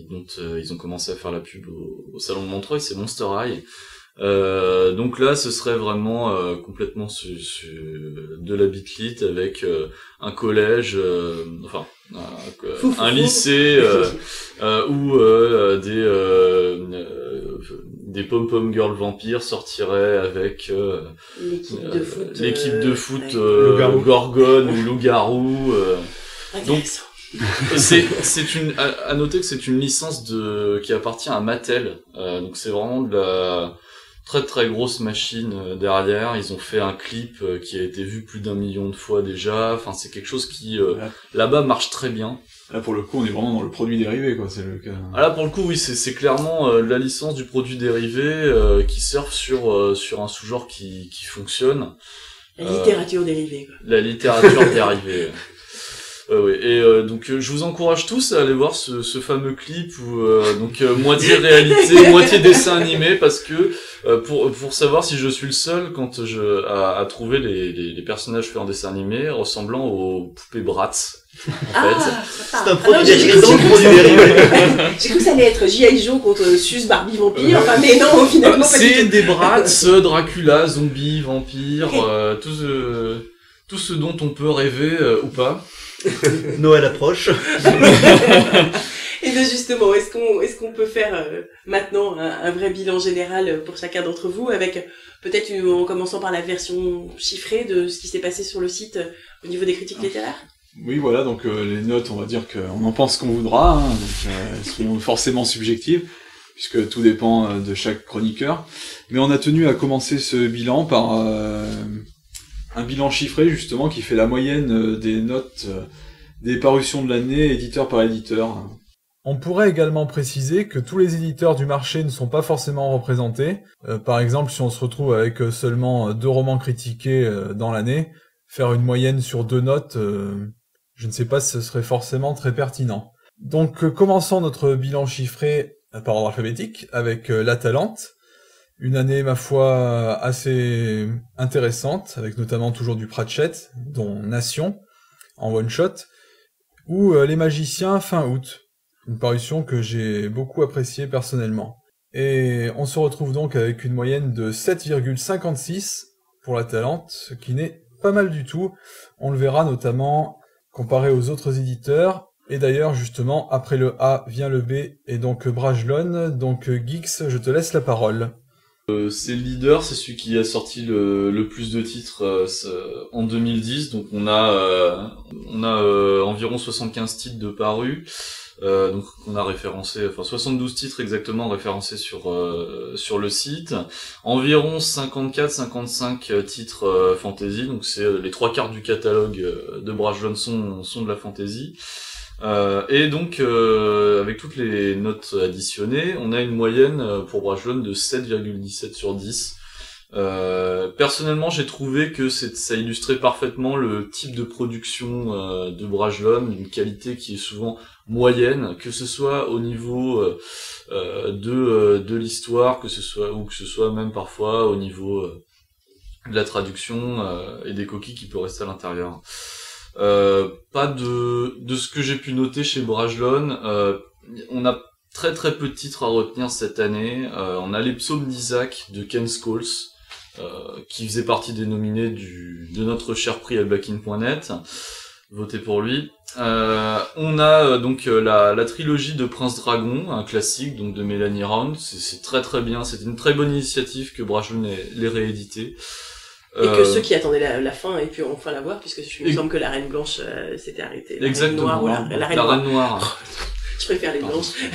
dont ils ont commencé à faire la pub au Salon de Montreuil, c'est Monster High. Donc là, ce serait vraiment complètement de la bitlite avec un collège, un lycée où des pom-pom girls vampires sortiraient avec l'équipe de foot Gorgone ou Loup-Garou. Donc c'est à noter que c'est une licence qui appartient à Mattel, donc c'est vraiment de la très très grosse machine derrière. Ils ont fait un clip qui a été vu plus d'1 million de fois déjà. Enfin, c'est quelque chose qui là-bas marche très bien. Là pour le coup, on est vraiment dans le produit dérivé, quoi. C'est le cas. Ah, là pour le coup, oui, c'est clairement la licence du produit dérivé qui surfe sur un sous-genre qui fonctionne. La littérature dérivée, quoi. La littérature dérivée. Oui. Et donc je vous encourage tous à aller voir ce fameux clip où moitié réalité, moitié dessin animé, parce que pour savoir si je suis le seul quand à trouver les personnages faits en dessin animé ressemblant aux poupées Bratz. En fait. C'est un produit dérivé. J'ai cru que ça allait être G.I. Joe contre Sus, Barbie, Vampire, enfin, mais non, finalement pas. C'est des Bratz, Dracula, Zombie, Vampire, okay. Tout ce dont on peut rêver ou pas. Noël approche. Et bien justement, est-ce qu'on peut faire maintenant un vrai bilan général pour chacun d'entre vous, avec peut-être en commençant par la version chiffrée de ce qui s'est passé sur le site au niveau des critiques littéraires? Oui, voilà, donc les notes, on va dire qu'on en pense qu'on voudra, hein, donc, seront forcément subjectives, puisque tout dépend de chaque chroniqueur. Mais on a tenu à commencer ce bilan par un bilan chiffré, justement, qui fait la moyenne des notes des parutions de l'année, éditeur par éditeur. On pourrait également préciser que tous les éditeurs du marché ne sont pas forcément représentés. Par exemple, si on se retrouve avec seulement 2 romans critiqués dans l'année, faire une moyenne sur 2 notes, je ne sais pas si ce serait forcément très pertinent. Donc commençons notre bilan chiffré par ordre alphabétique avec l'Atalante. Une année, ma foi, assez intéressante, avec notamment toujours du Pratchett, dont Nation, en one-shot, ou Les Magiciens fin août, une parution que j'ai beaucoup appréciée personnellement. Et on se retrouve donc avec une moyenne de 7,56 pour l'Atalante, ce qui n'est pas mal du tout. On le verra notamment comparé aux autres éditeurs. Et d'ailleurs, justement, après le A vient le B, et donc Bragelonne. Donc Geeks, je te laisse la parole. C'est le leader, c'est celui qui a sorti le plus de titres en 2010, donc on a environ 75 titres de parus, donc on a référencé, enfin 72 titres exactement référencés sur le site, environ 54-55 titres fantasy, donc c'est les trois quarts du catalogue de Bragelonne sont de la fantasy. Et donc avec toutes les notes additionnées, on a une moyenne pour Bragelonne de 7,17 sur 10. Personnellement, j'ai trouvé que ça illustrait parfaitement le type de production de Bragelonne, une qualité qui est souvent moyenne, que ce soit au niveau de l'histoire, que ce soit même parfois au niveau de la traduction et des coquilles qui peuvent rester à l'intérieur. Pas de ce que j'ai pu noter chez Bragelonne, on a très peu de titres à retenir cette année. On a les psaumes d'Isaac de Ken Scholes, qui faisait partie des nominés de notre cher prix Elbakin.net. Votez pour lui. On a donc la trilogie de Prince Dragon, un classique donc de Melanie Round. C'est très bien, c'était une très bonne initiative que Bragelonne l'ait rééditée. Et que ceux qui attendaient la fin aient pu enfin la voir, puisque il me semble que la Reine Blanche s'était arrêtée. Exactement. Reine Noire, ou la Reine Noire. Je préfère les blanches.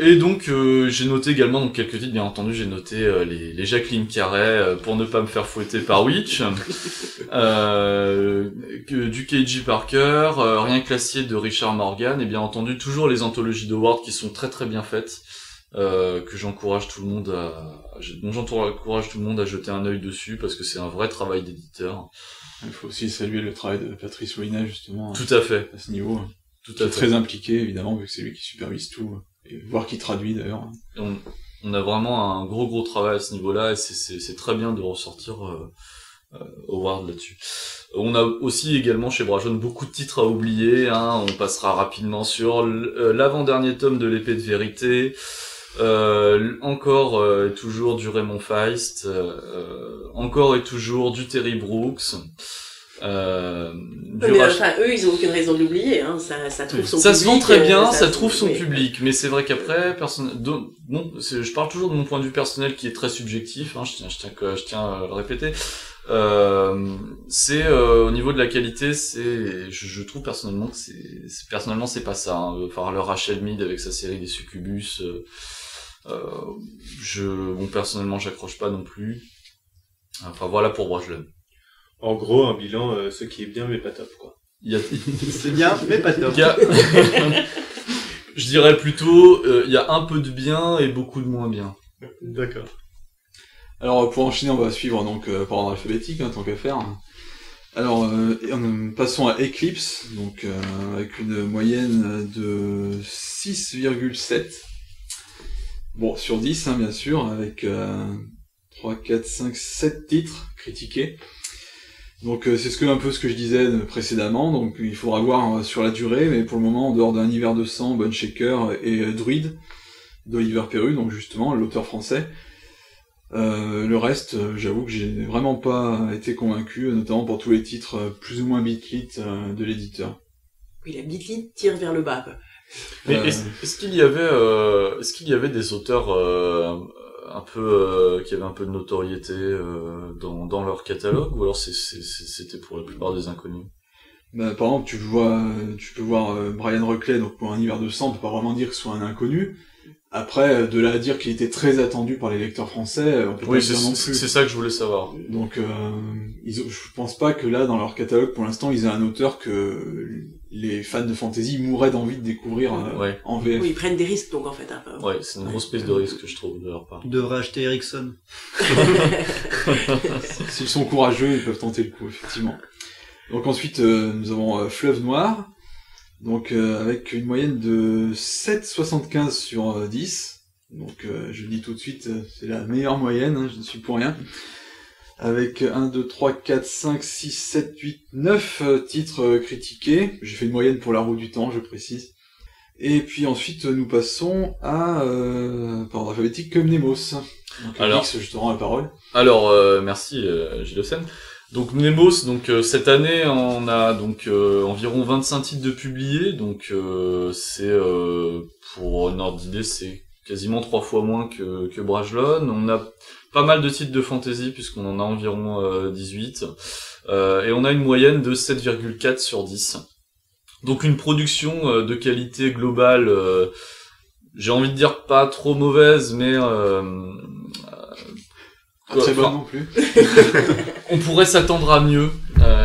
Et donc j'ai noté également donc quelques titres, bien entendu j'ai noté les Jacqueline Carey pour ne pas me faire fouetter par Witch, du K.G. Parker, Rien que l'acier de Richard Morgan, et bien entendu toujours les anthologies d'Howard qui sont très bien faites. Que j'encourage tout le monde à jeter un œil dessus parce que c'est un vrai travail d'éditeur. Il faut aussi saluer le travail de Patrice Ouinet justement. Tout à fait. À ce niveau. Tout à fait. Très impliqué évidemment vu que c'est lui qui supervise tout et voire qui traduit d'ailleurs. On a vraiment un gros travail à ce niveau-là et c'est très bien de ressortir Howard là-dessus. On a aussi également chez Bragelonne beaucoup de titres à oublier. Hein. On passera rapidement sur l'avant-dernier tome de l'Épée de Vérité. Encore et toujours du Raymond Feist, encore et toujours du Terry Brooks. Eux ils ont aucune raison de l'oublier, hein. Ça trouve son public. Ça se vend très bien, ça trouve son public, mais c'est vrai qu'après, je parle toujours de mon point de vue personnel qui est très subjectif, hein, je tiens à le répéter. Au niveau de la qualité, je trouve personnellement que c'est pas ça, hein. Enfin, le Rachel Mead avec sa série des Succubus, personnellement, j'accroche pas non plus. Enfin, voilà pour Bragelonne. En gros, un bilan, ce qui est bien, mais pas top, quoi. C'est bien, mais pas top. Je dirais plutôt, il y a un peu de bien et beaucoup de moins bien. D'accord. Alors, pour enchaîner, on va suivre donc par ordre alphabétique, hein, tant qu'à faire. Alors, passons à Eclipse, donc avec une moyenne de 6,7. Bon, sur 10, hein, bien sûr, avec 3, 4, 5, 7 titres critiqués. Donc c'est un peu ce que je disais précédemment, donc il faudra voir sur la durée, mais pour le moment, en dehors d'un hiver de sang, Boneshaker et Druide d'Oliver Perru, donc justement l'auteur français, le reste, j'avoue que j'ai vraiment pas été convaincu, notamment pour tous les titres plus ou moins bitlit de l'éditeur. Oui, la bitlit tire vers le bas. Mais est-ce qu'il y avait des auteurs qui avaient un peu de notoriété dans leur catalogue, ou alors c'était pour la plupart des inconnus? Bah, par exemple, tu peux voir Brian Reclay, donc pour Un hiver de sang, on peut pas vraiment dire que ce soit un inconnu. Après, de là à dire qu'il était très attendu par les lecteurs français, on peut pas dire non plus. C'est ça que je voulais savoir. Donc, je pense pas que là, dans leur catalogue, pour l'instant, ils aient un auteur que les fans de fantasy mourraient d'envie de découvrir en VF. Oui, ils prennent des risques, donc, en fait. Hein. Ouais, c'est une grosse prise de risque, je trouve, de leur part. Ils devraient acheter Erikson. S'ils sont courageux, ils peuvent tenter le coup, effectivement. Donc ensuite, nous avons Fleuve Noir. Donc avec une moyenne de 7,75 sur 10. Donc je dis tout de suite, c'est la meilleure moyenne, hein, je ne suis pour rien. Avec 1, 2, 3, 4, 5, 6, 7, 8, 9 titres critiqués. J'ai fait une moyenne pour la Roue du Temps, je précise. Et puis ensuite, nous passons à, par alphabétique, Mnemos. Donc, alors, X, je te rends la parole. Alors, merci Gillosen. Donc Mnemos, donc cette année on a donc environ 25 titres de publiés, donc c'est pour un ordre d'idée, c'est quasiment 3 fois moins que Bragelonne. On a pas mal de titres de fantasy puisqu'on en a environ 18 et on a une moyenne de 7,4 sur 10. Donc une production de qualité globale, j'ai envie de dire pas trop mauvaise, mais très bonne non plus. On pourrait s'attendre à mieux,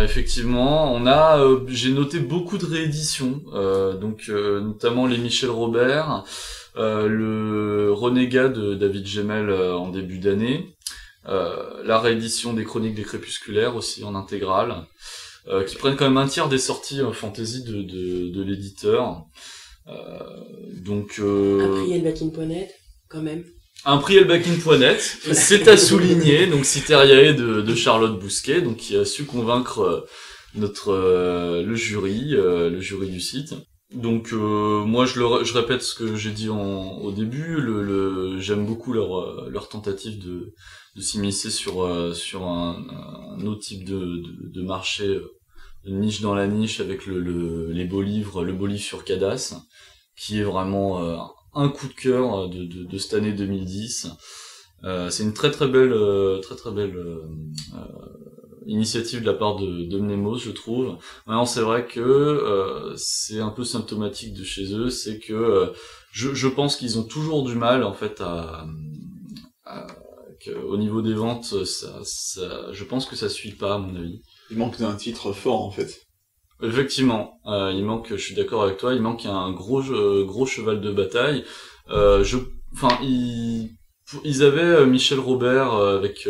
effectivement. On a, j'ai noté beaucoup de rééditions, donc notamment les Michel Robert, le Renégat de David Gemmell en début d'année, la réédition des Chroniques des Crépusculaires aussi en intégrale, qui prennent quand même un tiers des sorties fantasy de l'éditeur. Donc un prix Elbakin.net quand même. Un prix Elbakin.net, c'est à souligner, donc Citeriae de Charlotte Bousquet, donc qui a su convaincre notre le jury du site. Donc moi je répète ce que j'ai dit au début, j'aime beaucoup leur tentative de s'immiscer sur un autre type de marché, une niche dans la niche avec les beaux livres, le beau livre sur Kadath, qui est vraiment un coup de cœur de cette année 2010. C'est une très très belle initiative de la part de Mnemos, je trouve. Maintenant, c'est vrai que c'est un peu symptomatique de chez eux, c'est que je pense qu'ils ont toujours du mal en fait au niveau des ventes, je pense que ça suit pas à mon avis. Il manque d'un titre fort en fait. Effectivement, je suis d'accord avec toi, il manque un gros cheval de bataille. Ils avaient Michel Robert avec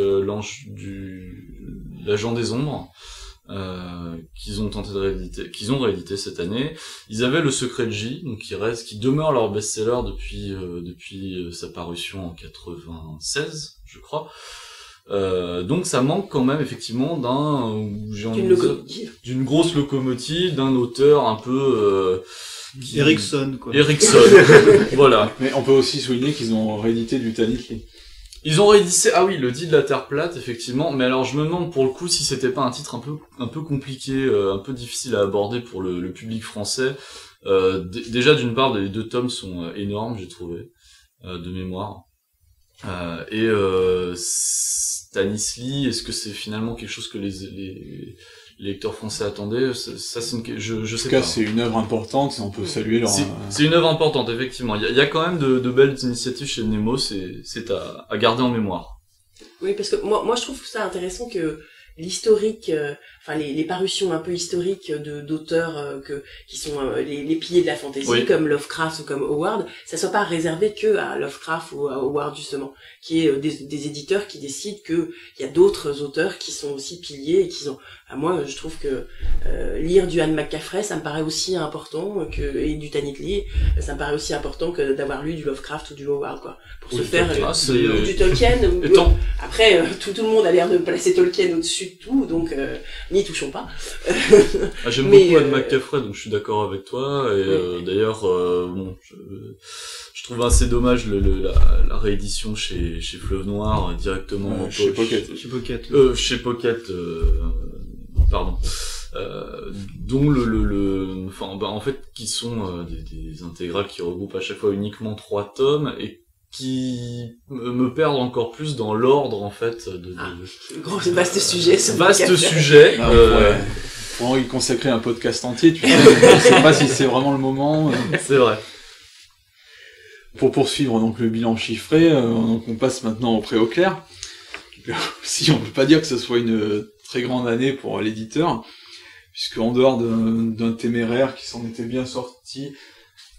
l'Agent des Ombres, qu'ils ont tenté de rééditer, qu'ils ont réédité cette année. Ils avaient Le Secret de J, donc qui demeure leur best-seller depuis sa parution en 96, je crois. Donc ça manque quand même effectivement d'une grosse locomotive, d'un auteur un peu Erikson quoi. Erikson, voilà. Mais on peut aussi souligner qu'ils ont réédité du Tanit. Ils ont réédité, ah oui, le dit de la Terre plate effectivement. Mais alors je me demande pour le coup si c'était pas un titre un peu compliqué, un peu difficile à aborder pour le public français. Déjà d'une part, les 2 tomes sont énormes, j'ai trouvé de mémoire. Stanisli, est-ce que c'est finalement quelque chose que les lecteurs français attendaient? Ça c'est je sais pas. En tout cas, c'est une œuvre importante, on peut saluer leur... C'est une œuvre importante, effectivement. Il y a quand même de belles initiatives chez Mnemos, c'est à garder en mémoire. Oui, parce que moi je trouve ça intéressant que l'historique, enfin les parutions un peu historiques d'auteurs qui sont les piliers de la fantasy, oui, comme Lovecraft ou comme Howard, ça soit pas réservé que à Lovecraft ou à Howard justement, qui est des éditeurs qui décident que il y a d'autres auteurs qui sont aussi piliers et qui ont... Enfin, moi je trouve que lire du Anne McCaffrey, ça me paraît aussi important que, et du Tanit Lee, ça me paraît aussi important que d'avoir lu du Lovecraft ou du Howard quoi, pour se faire du Tolkien. Après tout le monde a l'air de placer Tolkien au-dessus de tout, donc n'y touchons pas. Ah, j'aime beaucoup Anne McCaffrey, donc je suis d'accord avec toi. Et oui. D'ailleurs, bon, je trouve assez dommage la réédition chez Fleuve Noir directement chez Pocket. Pardon. Dont en fait, qui sont des intégrales qui regroupent à chaque fois uniquement 3 tomes et qui me perdent encore plus dans l'ordre en fait vaste sujet, ah, ouais. On pourrait y consacrer un podcast entier, tu vois. Je sais pas si c'est vraiment le moment. C'est vrai. Pour poursuivre donc le bilan chiffré, donc on passe maintenant au pré au clair. Si on peut pas dire que ce soit une très grande année pour l'éditeur, puisque en dehors d'un Téméraire qui s'en était bien sorti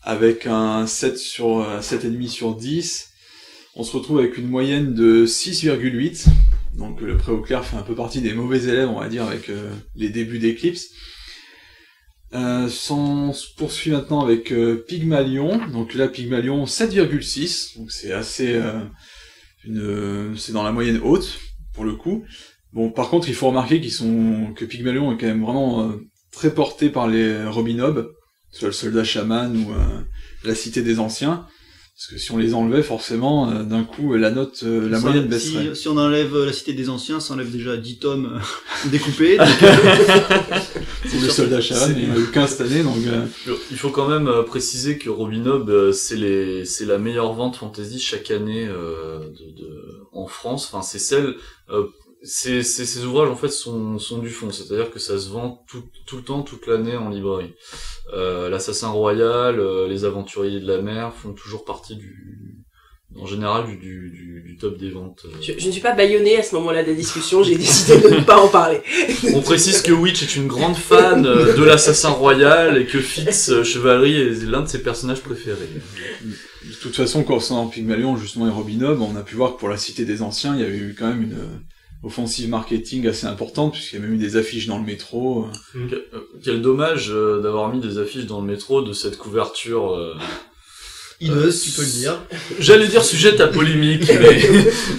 avec un 7,5 sur 10, on se retrouve avec une moyenne de 6,8. Donc le pré au clair fait un peu partie des mauvais élèves, on va dire, avec les débuts d'Eclipse. On se poursuit maintenant avec Pygmalion. Donc là, Pygmalion 7,6. Donc c'est assez... c'est dans la moyenne haute, pour le coup. Bon, par contre, il faut remarquer que Pygmalion est quand même vraiment très porté par les Robin Hobb, soit le soldat chaman ou la Cité des Anciens. Parce que si on les enlevait, forcément, d'un coup, la note, la moyenne baisserait. Si on enlève la Cité des Anciens, ça enlève déjà 10 tomes découpés. C'est le soldat Chavan, il y en a eu 15 cette année. Donc, il faut quand même préciser que Robin Hobb, c'est la meilleure vente fantasy chaque année en France. Enfin, c'est celle... ces ouvrages en fait sont du fond, c'est-à-dire que ça se vend tout le temps, toute l'année en librairie. L'Assassin Royal, les Aventuriers de la Mer font toujours partie en général du top des ventes. Je ne suis pas bâillonné à ce moment-là de la discussion, j'ai décidé de ne pas en parler. On précise que Witch est une grande fan de l'Assassin Royal et que Fitz Chevalery est l'un de ses personnages préférés. De toute façon, concernant Pygmalion justement et Robin Hobb, on a pu voir que pour la Cité des Anciens, il y avait eu quand même une offensive marketing assez importante, puisqu'il y a même eu des affiches dans le métro. Quel dommage d'avoir mis des affiches dans le métro de cette couverture hideuse, tu peux le dire. J'allais dire sujette à polémique, mais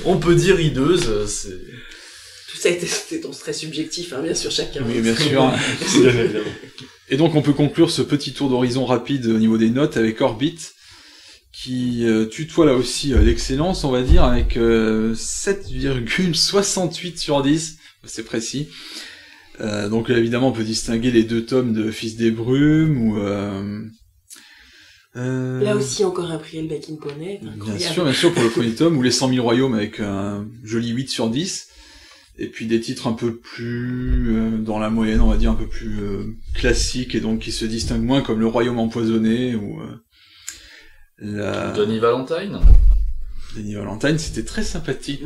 on peut dire hideuse. Tout ça c'était ton stress subjectif, hein, bien sûr, chacun. Oui, bien sûr. Et donc on peut conclure ce petit tour d'horizon rapide au niveau des notes avec Orbit, qui tutoie là aussi l'excellence, on va dire, avec 7,68 sur 10, c'est précis. Donc là, évidemment, on peut distinguer les deux tomes de Fils des Brumes, ou... Là aussi, encore un prix Elbakin.net. Bien sûr, pour le premier tome, ou les 100 000 royaumes avec un joli 8 sur 10, et puis des titres un peu plus dans la moyenne, on va dire, un peu plus classiques, et donc qui se distinguent moins, comme Le Royaume Empoisonné, ou... Denis Valentine, c'était très sympathique.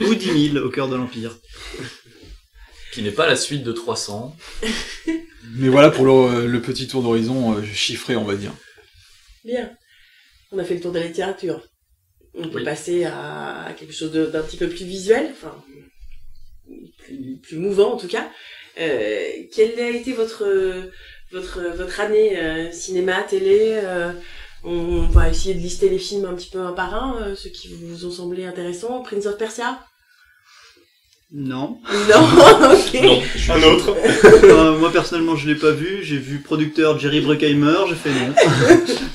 Ou 10 000 au cœur de l'Empire. Qui n'est pas la suite de 300. Mais voilà pour le petit tour d'horizon chiffré, on va dire. Bien. On a fait le tour de la littérature. On peut passer à quelque chose d'un petit peu plus visuel, enfin, plus mouvant en tout cas. Quelle a été votre année cinéma, télé, on va essayer de lister les films un petit peu un par un, ceux qui vous ont semblé intéressants. Prince of Persia ? Non. Non, ok. Non, un autre. Moi personnellement je l'ai pas vu, j'ai vu producteur Jerry Bruckheimer, j'ai fait non.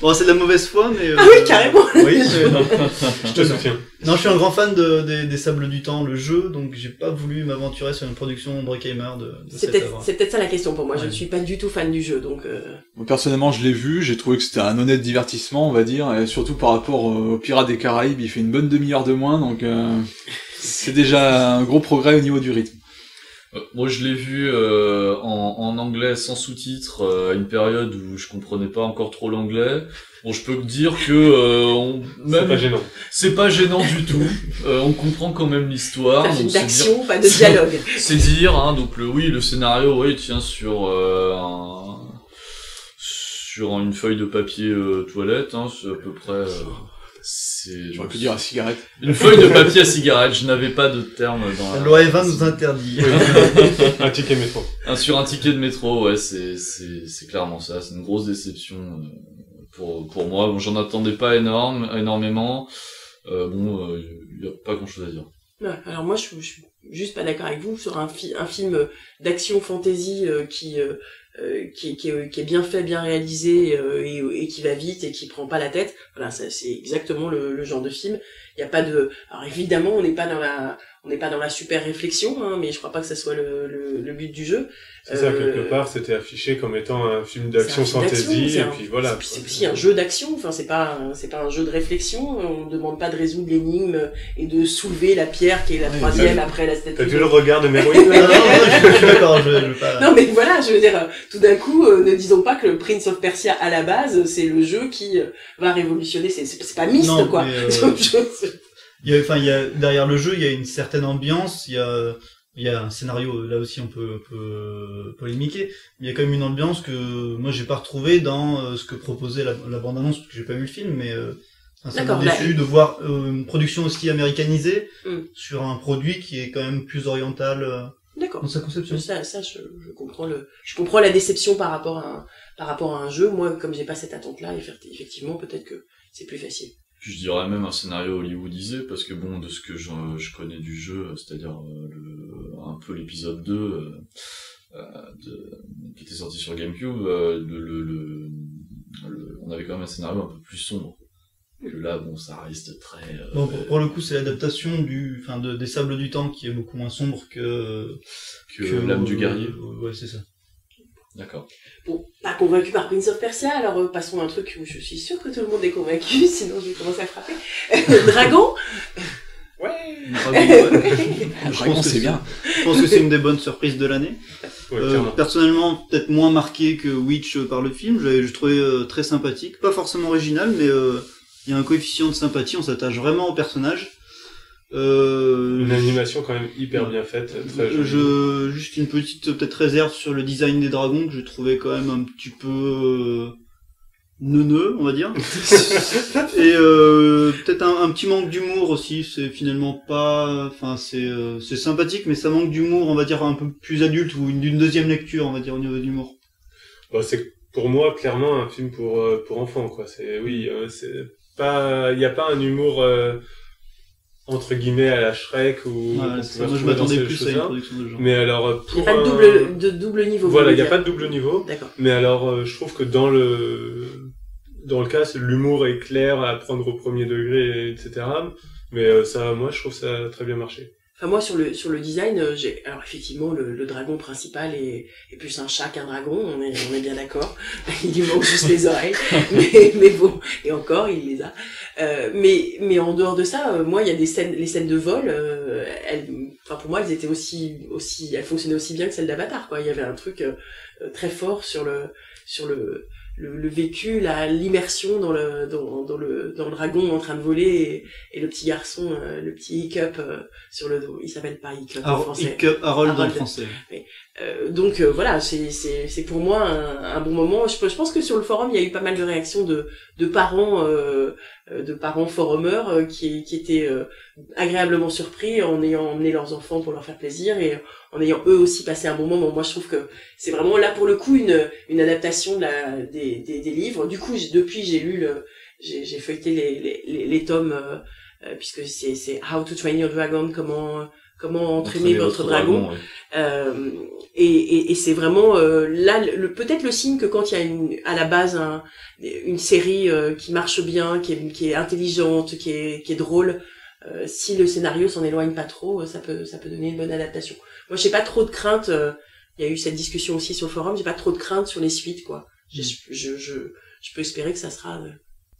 Bon, c'est de la mauvaise foi, mais... Ah oui, carrément. Oui, je te soutiens. Non, je suis un grand fan des Sables du Temps, le jeu, donc j'ai pas voulu m'aventurer sur une production Bruckheimer de cette œuvre. C'est peut-être ça la question pour moi, ouais. Je ne suis pas du tout fan du jeu, donc... Moi personnellement je l'ai vu, j'ai trouvé que c'était un honnête divertissement, on va dire, et surtout par rapport aux Pirates des Caraïbes, il fait une bonne demi-heure de moins, donc... C'est déjà un gros progrès au niveau du rythme. Moi, je l'ai vu en anglais sans sous-titres, à une période où je comprenais pas encore trop l'anglais. Bon, je peux dire que c'est pas gênant. C'est pas gênant du tout. On comprend quand même l'histoire. C'est d'action, pas de dialogue. C'est dire, hein, donc le scénario, oui, tient sur sur une feuille de papier toilette, hein, c'est à peu près. J'aurais pu dire à cigarette. Une feuille de papier à cigarette, je n'avais pas de terme dans la... Loi Evans nous interdit. Un ticket de métro. Sur un ticket de métro, ouais, c'est clairement ça. C'est une grosse déception pour moi. Bon, j'en attendais pas énormément. Y a pas grand chose à dire. Ouais, alors moi, je suis juste pas d'accord avec vous sur un film d'action fantasy qui est bien fait, bien réalisé, et qui va vite et qui prend pas la tête. Voilà, c'est exactement le genre de film. Il y a pas de, alors évidemment, on n'est pas dans la super réflexion, hein, mais je crois pas que ça soit le but du jeu. C'est ça, quelque part, c'était affiché comme étant un film d'action fantasy, et puis voilà. C'est aussi un jeu d'action, enfin, c'est pas un jeu de réflexion, on ne demande pas de résoudre l'énigme et de soulever la pierre qui est la troisième après la statue. T'as vu le regard de Mémoïde? Non, mais voilà, je veux dire, tout d'un coup, ne disons pas que le Prince of Persia, à la base, c'est le jeu qui va révolutionner, c'est pas mixte, non, quoi. Derrière le jeu, il y a une certaine ambiance, il y a un scénario, là aussi on peut polémiquer, mais il y a quand même une ambiance que moi j'ai pas retrouvée dans ce que proposait la bande-annonce, parce que j'ai pas vu le film, mais ça m'a déçu de voir une production aussi américanisée sur un produit qui est quand même plus oriental. D'accord. Dans sa conception. Ça, je comprends la déception par rapport à un jeu. Moi, comme j'ai pas cette attente-là, effectivement, peut-être que c'est plus facile. Je dirais même un scénario hollywoodisé, parce que bon, de ce que je connais du jeu, c'est-à-dire un peu l'épisode 2 qui était sorti sur GameCube, on avait quand même un scénario un peu plus sombre. Et là, bon, ça reste très... Bon, pour le coup, c'est l'adaptation des Sables du Temps qui est beaucoup moins sombre que l'âme du guerrier. Ouais, c'est ça. D'accord. Bon, pas convaincu par Prince of Persia, alors passons à un truc où je suis sûre que tout le monde est convaincu, sinon je vais commencer à frapper. Dragon. Ouais. Dragon, c'est bien. Je pense que c'est une des bonnes surprises de l'année. Ouais, personnellement, peut-être moins marqué que Witch par le film, je trouvais très sympathique, pas forcément original, mais... il y a un coefficient de sympathie, on s'attache vraiment au personnage. Une animation quand même hyper bien faite. Juste une petite peut-être réserve sur le design des dragons que je trouvais quand même un petit peu neuneux, on va dire. Et peut-être un petit manque d'humour aussi. C'est finalement pas, enfin c'est sympathique, mais ça manque d'humour, on va dire un peu plus adulte ou d'une deuxième lecture, on va dire au niveau d'humour. Bah, c'est pour moi clairement un film pour enfants quoi. C'est oui, c'est pas, il n'y a pas un humour entre guillemets à la Shrek ou ouais, ça, moi je m'attendais plus à une production de genre. Mais alors pour il n'y a pas de double niveau. Voilà, il n'y a pas de double niveau. D'accord. Mais alors je trouve que dans le cas, l'humour est clair à prendre au premier degré, etc. Mais ça, moi je trouve ça a très bien marché. Enfin moi sur le design, j'ai alors effectivement le dragon principal est plus un chat qu'un dragon, on est bien d'accord. Il lui manque juste les oreilles, mais bon, et encore il les a. Mais en dehors de ça, moi il y a les scènes de vol, pour moi elles étaient aussi elles fonctionnaient aussi bien que celles d'Avatar quoi. Il y avait un truc très fort sur le vécu, l'immersion dans le dragon en train de voler et le petit garçon, le petit Hiccup sur le dos. Il s'appelle pas Hiccup en français. Hiccup, Harold en français. Oui. Donc voilà, c'est pour moi un bon moment. Je pense que sur le forum, il y a eu pas mal de réactions de parents forumers qui étaient agréablement surpris en ayant emmené leurs enfants pour leur faire plaisir et en ayant eux aussi passé un bon moment. Moi, je trouve que c'est vraiment là pour le coup une adaptation des livres. Du coup, depuis, j'ai feuilleté les tomes puisque c'est How to Train Your Dragon, comment entraîner votre dragon. Ouais. Et c'est vraiment là peut-être le signe que quand il y a à la base une série qui marche bien, qui est intelligente, qui est drôle, si le scénario s'en éloigne pas trop, ça peut donner une bonne adaptation. Moi, j'ai pas trop de crainte. Il y a eu cette discussion aussi sur le forum. J'ai pas trop de crainte sur les suites, quoi. Je peux espérer que ça sera.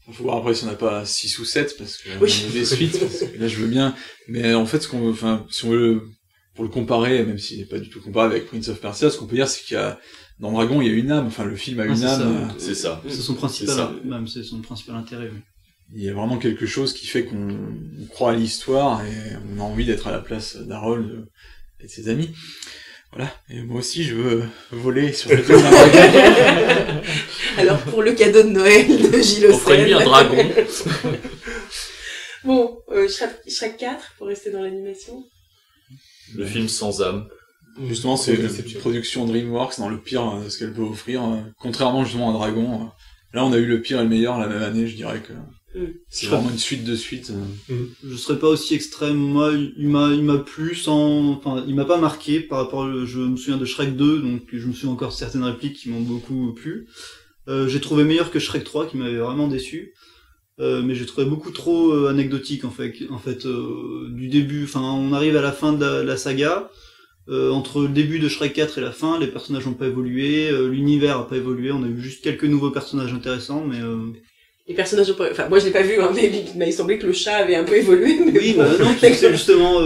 Il faut voir après si on n'a pas 6 ou 7, parce que oui. Des suites, parce que là je veux bien, mais en fait, si on veut pour le comparer, même s'il n'est pas du tout comparé avec Prince of Persia, ce qu'on peut dire c'est qu'il y a, dans Dragon, il y a une âme, enfin le film a une âme, c'est ça. C'est son principal intérêt. Oui. Il y a vraiment quelque chose qui fait qu'on croit à l'histoire et on a envie d'être à la place d'Harold et de ses amis. Voilà, et moi aussi je veux voler sur cette zone. Alors pour le cadeau de Noël de Gilles Ocel. On ferait un dragon. Bon, Shrek 4 pour rester dans l'animation. Le film sans âme. Justement, c'est une production DreamWorks dans le pire de ce qu'elle peut offrir. Contrairement justement à Dragon, là on a eu le pire et le meilleur la même année, je dirais que... C'est vraiment une suite de suite. Je serais pas aussi extrême. Moi, il m'a plu sans, enfin, il m'a pas marqué par rapport je me souviens de Shrek 2, donc je me souviens encore de certaines répliques qui m'ont beaucoup plu. J'ai trouvé meilleur que Shrek 3 qui m'avait vraiment déçu. Mais j'ai trouvé beaucoup trop anecdotique en fait, du début, enfin, on arrive à la fin de la saga. Entre le début de Shrek 4 et la fin, les personnages n'ont pas évolué, l'univers a pas évolué, on a eu juste quelques nouveaux personnages intéressants, mais les personnages, enfin moi je l'ai pas vu, hein, mais il m'a semblé que le chat avait un peu évolué. Mais oui, bon. Bah non, c'est justement,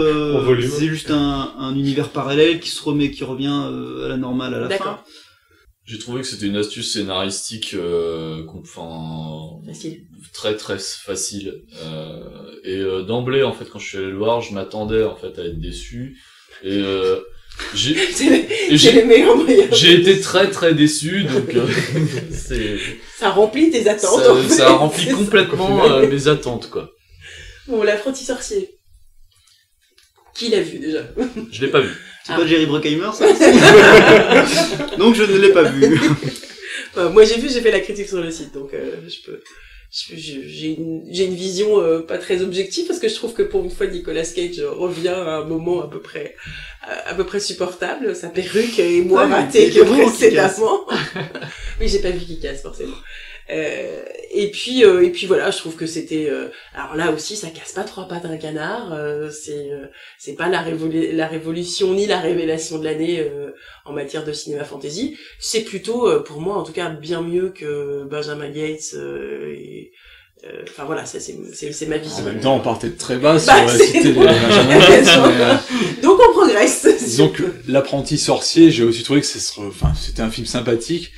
c'est juste un univers parallèle qui revient à la normale à la fin. J'ai trouvé que c'était une astuce scénaristique, facile. Très très facile. Et d'emblée en fait, quand je suis allé le voir, je m'attendais en fait à être déçu. Et j'ai été très très déçu, donc ça remplit tes attentes. Ça remplit complètement mes attentes, quoi. Bon, l'apprenti sorcier. Qui l'a vu déjà? Je l'ai pas vu. C'est pas Jerry Bruckheimer, ça? Donc je ne l'ai pas vu. Enfin, moi j'ai vu, j'ai fait la critique sur le site, donc j'ai une vision pas très objective, parce que je trouve que pour une fois Nicolas Cage revient à un moment à peu près supportable, sa perruque est moins ratée que précédemment. Oui, j'ai pas vu qui casse forcément. Et puis voilà, je trouve que c'était alors là aussi ça casse pas trois pattes à un canard, c'est pas la révolution ni la révélation de l'année en matière de cinéma fantasy, c'est plutôt pour moi en tout cas bien mieux que Benjamin Gates enfin voilà, ça c'est ma vision. En même temps, on partait de très bas sur la Cité des Anciens. Donc on progresse. Donc l'apprenti sorcier, j'ai aussi trouvé que c'était un film sympathique.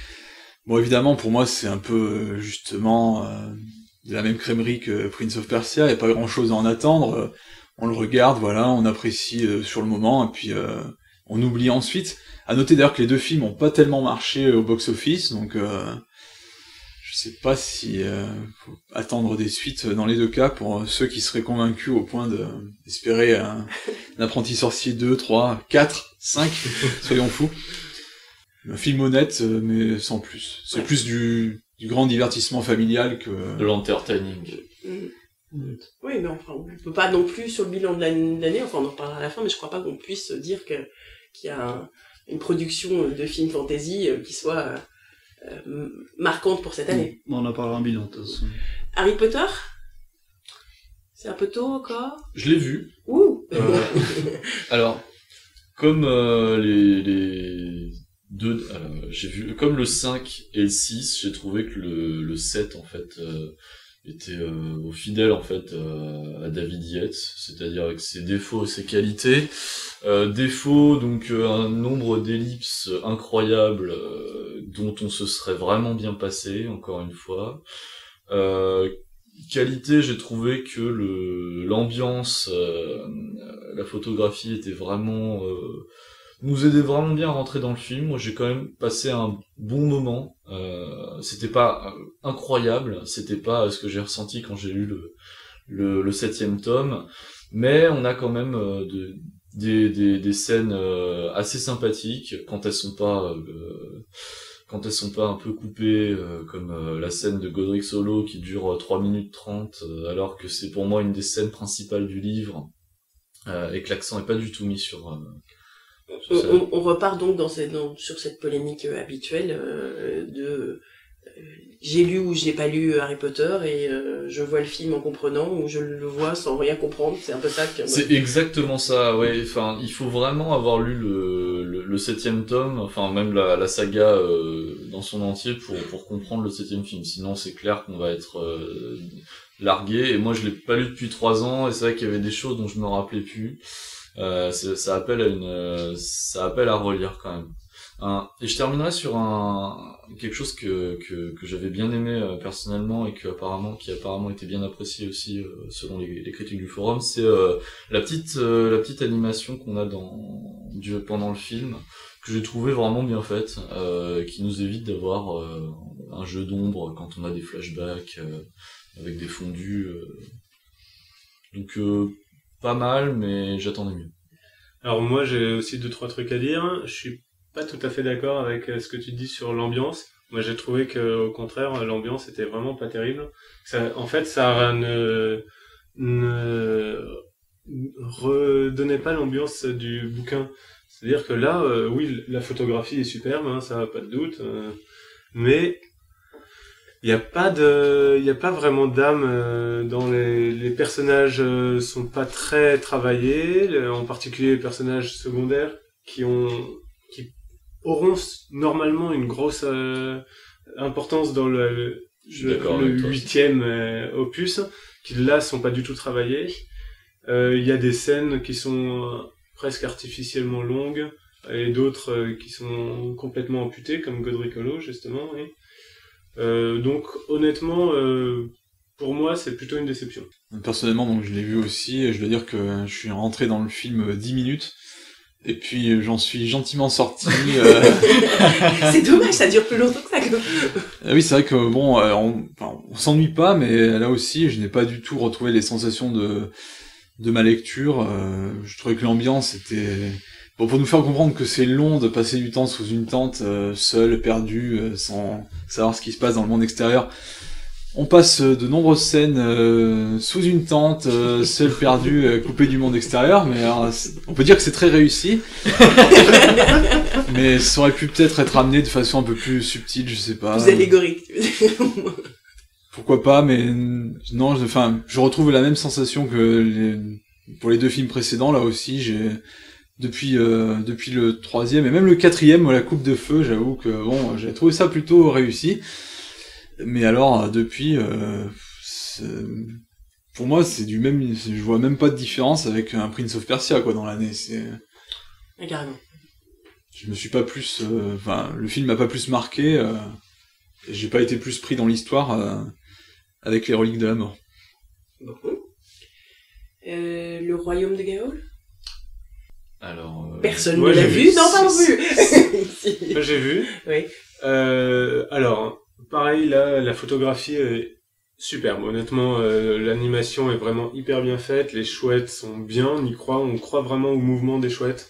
Bon, évidemment, pour moi, c'est un peu, justement, de la même crèmerie que Prince of Persia, il n'y a pas grand-chose à en attendre, on le regarde, voilà, on apprécie sur le moment, et puis on oublie ensuite. À noter d'ailleurs que les deux films n'ont pas tellement marché au box-office, donc je sais pas si faut attendre des suites dans les deux cas, pour ceux qui seraient convaincus au point d'espérer un apprenti sorcier 2, 3, 4, 5, soyons fous. Un film honnête, mais sans plus. C'est plus du grand divertissement familial que... De l'entertaining. Mmh. Oui, mais enfin, on ne peut pas non plus, sur le bilan de l'année, enfin on en reparlera à la fin, mais je crois pas qu'on puisse dire qu'il y a une production de films fantasy qui soit marquante pour cette année. Bon, on en parlera en bilan, de toute façon. Harry Potter ? C'est un peu tôt encore ? Je l'ai vu. Ouh. Alors, comme j'ai vu comme le 5 et le 6, j'ai trouvé que le 7 en fait était fidèle en fait à David Yates, c'est-à-dire avec ses défauts et ses qualités. Défauts, donc un nombre d'ellipses incroyable dont on se serait vraiment bien passé, encore une fois. Qualité, j'ai trouvé que l'ambiance, la photographie était vraiment... nous aidait vraiment bien à rentrer dans le film. Moi, j'ai quand même passé un bon moment. C'était pas incroyable, c'était pas ce que j'ai ressenti quand j'ai lu le 7e tome, mais on a quand même des scènes assez sympathiques quand elles sont pas un peu coupées, comme la scène de Godric Solo qui dure 3 minutes 30, alors que c'est pour moi une des scènes principales du livre, et que l'accent est pas du tout mis sur... On repart donc sur cette polémique habituelle j'ai lu ou j'ai pas lu Harry Potter, et je vois le film en comprenant ou je le vois sans rien comprendre. C'est un peu ça que... C'est exactement ça, ouais. Enfin, il faut vraiment avoir lu le 7e tome, enfin même la saga dans son entier pour comprendre le 7e film. Sinon, c'est clair qu'on va être largué. Et moi, je l'ai pas lu depuis 3 ans, et c'est vrai qu'il y avait des choses dont je me rappelais plus. Ça appelle à relire quand même. Et je terminerai sur quelque chose que j'avais bien aimé personnellement, et qui apparemment était bien apprécié aussi selon les critiques du forum. C'est la petite animation qu'on a pendant le film, que j'ai trouvé vraiment bien faite, qui nous évite d'avoir un jeu d'ombre quand on a des flashbacks avec des fondus. Donc pas mal, mais j'attendais mieux. Alors moi, j'ai aussi 2-3 trucs à dire. Je suis pas tout à fait d'accord avec ce que tu dis sur l'ambiance. Moi, j'ai trouvé que, au contraire, l'ambiance était vraiment pas terrible. Ça, en fait, ça ne redonnait pas l'ambiance du bouquin. C'est-à-dire que là, oui, la photographie est superbe, hein, ça, pas de doute, mais... Il y a pas vraiment d'âme dans les personnages, sont pas très travaillés, en particulier les personnages secondaires qui auront normalement une grosse importance dans le 8e opus, qui là sont pas du tout travaillés. Il y a des scènes qui sont presque artificiellement longues, et d'autres qui sont complètement amputées, comme Godric Hollow justement, oui. Donc honnêtement, pour moi, c'est plutôt une déception. Personnellement, donc je l'ai vu aussi, et je dois dire que je suis rentré dans le film 10 minutes, et puis j'en suis gentiment sorti. C'est dommage, ça dure plus longtemps que ça. Oui, c'est vrai que bon, on s'ennuie pas, mais là aussi, je n'ai pas du tout retrouvé les sensations de ma lecture, je trouvais que l'ambiance était... Bon, pour nous faire comprendre que c'est long de passer du temps sous une tente, seul, perdu, sans savoir ce qui se passe dans le monde extérieur, on passe de nombreuses scènes sous une tente, seul, perdu, coupé du monde extérieur, mais alors, on peut dire que c'est très réussi. Mais ça aurait pu peut-être être amené de façon un peu plus subtile, je sais pas. Plus allégorique. Pourquoi pas, mais non, enfin, je retrouve la même sensation que pour les deux films précédents, là aussi, j'ai... Depuis le troisième, et même le quatrième, la coupe de feu, j'avoue que bon, j'ai trouvé ça plutôt réussi. Mais alors, depuis, pour moi, c'est du même. Je vois même pas de différence avec un Prince of Persia, quoi, dans l'année. C'est. Ah, carrément. Je me suis pas plus. Enfin, le film m'a pas plus marqué. J'ai pas été plus pris dans l'histoire avec les reliques de la mort. Le royaume de Gaol. Alors, personne ne l'a vu, non, pas vu. Moi j'ai vu. Oui. Alors, pareil, là, la photographie est superbe. Honnêtement, l'animation est vraiment hyper bien faite. Les chouettes sont bien, on y croit. On croit vraiment au mouvement des chouettes.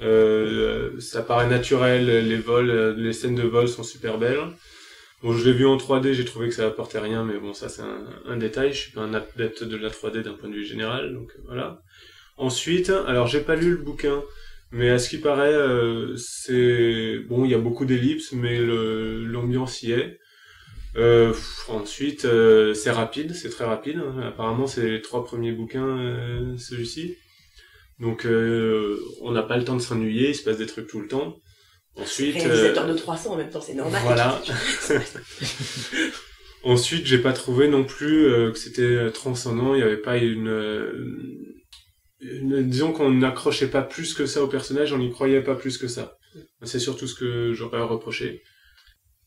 Ça paraît naturel. Les vols, les scènes de vol sont super belles. Bon, je l'ai vu en 3D, j'ai trouvé que ça apportait rien, mais bon, ça c'est un détail. Je suis pas un adepte de la 3D d'un point de vue général, donc voilà. Ensuite, alors j'ai pas lu le bouquin, mais à ce qui paraît, c'est bon, il y a beaucoup d'ellipses, mais l'ambiance y est. Ensuite, c'est rapide, c'est très rapide. Apparemment, c'est les 3 premiers bouquins, celui-ci. Donc, on n'a pas le temps de s'ennuyer, il se passe des trucs tout le temps. Ensuite, réalisateur de 300 en même temps, c'est normal. Voilà. Ensuite, j'ai pas trouvé non plus que c'était transcendant. Il y avait pas une disons qu'on n'accrochait pas plus que ça au personnage, on n'y croyait pas plus que ça. C'est surtout ce que j'aurais à reprocher.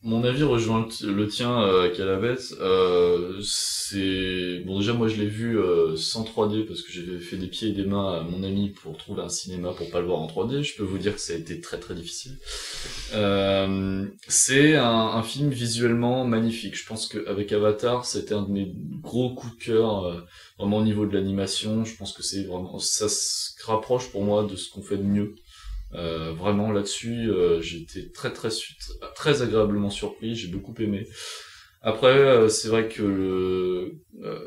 Mon avis rejoint le tien, Calabès. C'est... Bon, déjà, moi, je l'ai vu sans 3D, parce que j'avais fait des pieds et des mains à mon ami pour trouver un cinéma pour pas le voir en 3D. Je peux vous dire que ça a été très, très difficile. C'est un film visuellement magnifique. Je pense qu'avec Avatar, c'était un de mes gros coups de cœur, vraiment au niveau de l'animation. Je pense que c'est vraiment... Ça se rapproche, pour moi, de ce qu'on fait de mieux. Vraiment là-dessus, j'étais très agréablement surpris, j'ai beaucoup aimé. Après, c'est vrai que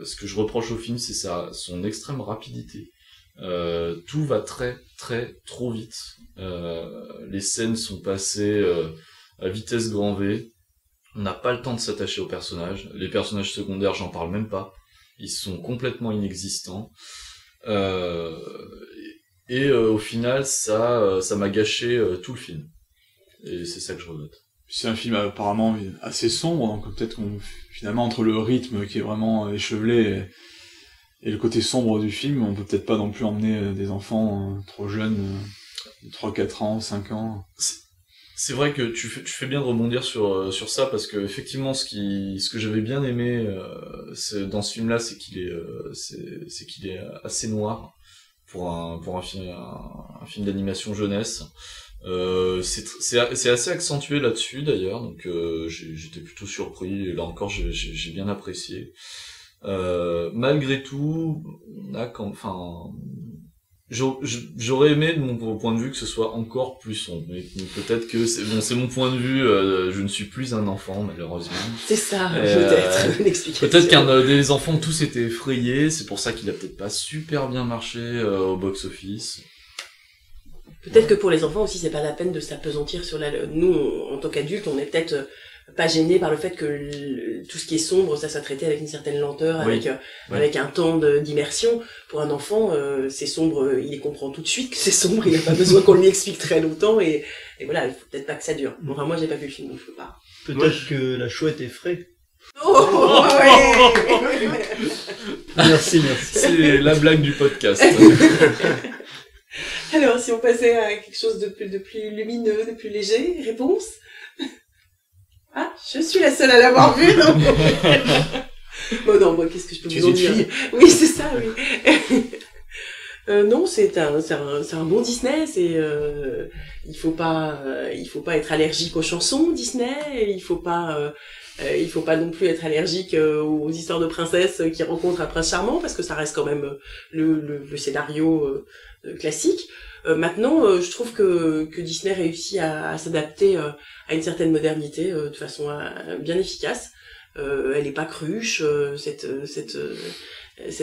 ce que je reproche au film, c'est son extrême rapidité. Tout va trop vite. Les scènes sont passées à vitesse grand V. On n'a pas le temps de s'attacher aux personnages. Les personnages secondaires, j'en parle même pas. Ils sont complètement inexistants. Et au final, ça m'a gâché tout le film. Et c'est ça que je regrette. C'est un film apparemment assez sombre, donc peut-être qu'on, finalement, entre le rythme qui est vraiment échevelé et le côté sombre du film, on peut peut-être pas non plus emmener des enfants trop jeunes, 3, 4 ans, 5 ans. C'est vrai que tu fais bien de rebondir sur ça, parce que effectivement, ce que j'avais bien aimé dans ce film-là, c'est qu'il est, qu'il est assez noir. Pour un film d'animation jeunesse. C'est assez accentué là-dessus, d'ailleurs. Donc, j'étais plutôt surpris. Et là encore, j'ai bien apprécié. Malgré tout, j'aurais aimé, de mon point de vue, que ce soit encore plus sombre. Mais peut-être que c'est mon point de vue. Je ne suis plus un enfant, malheureusement. C'est ça, peut-être. Une explication. Peut-être qu'un des enfants tous étaient effrayés. C'est pour ça qu'il a peut-être pas super bien marché au box-office. Peut-être que pour les enfants aussi, c'est pas la peine de s'apesantir sur Nous, en tant qu'adultes, on est peut-être pas gêné par le fait que tout ce qui est sombre, ça soit traité avec une certaine lenteur, oui. Avec un temps d'immersion. Pour un enfant, c'est sombre, il comprend tout de suite que c'est sombre, il n'a pas besoin qu'on lui explique très longtemps, et voilà, il faut peut-être pas que ça dure. Enfin, moi, j'ai pas vu le film, donc je peux pas. Peut-être que la chouette est fraîche. Oh, ouais. Merci. C'est la blague du podcast. Alors, si on passait à quelque chose de plus lumineux, de plus léger, réponse? Ah, je suis la seule à l'avoir vu, non? Bon, non, moi, qu'est-ce que je peux vous en dire? Oui, c'est ça, oui. Non, c'est un bon Disney. C'est il faut pas être allergique aux chansons Disney. Il faut pas non plus être allergique aux histoires de princesses qui rencontrent un prince charmant, parce que ça reste quand même le scénario classique. Maintenant, je trouve que Disney réussit à s'adapter à une certaine modernité de façon bien efficace. Elle est pas cruche, cette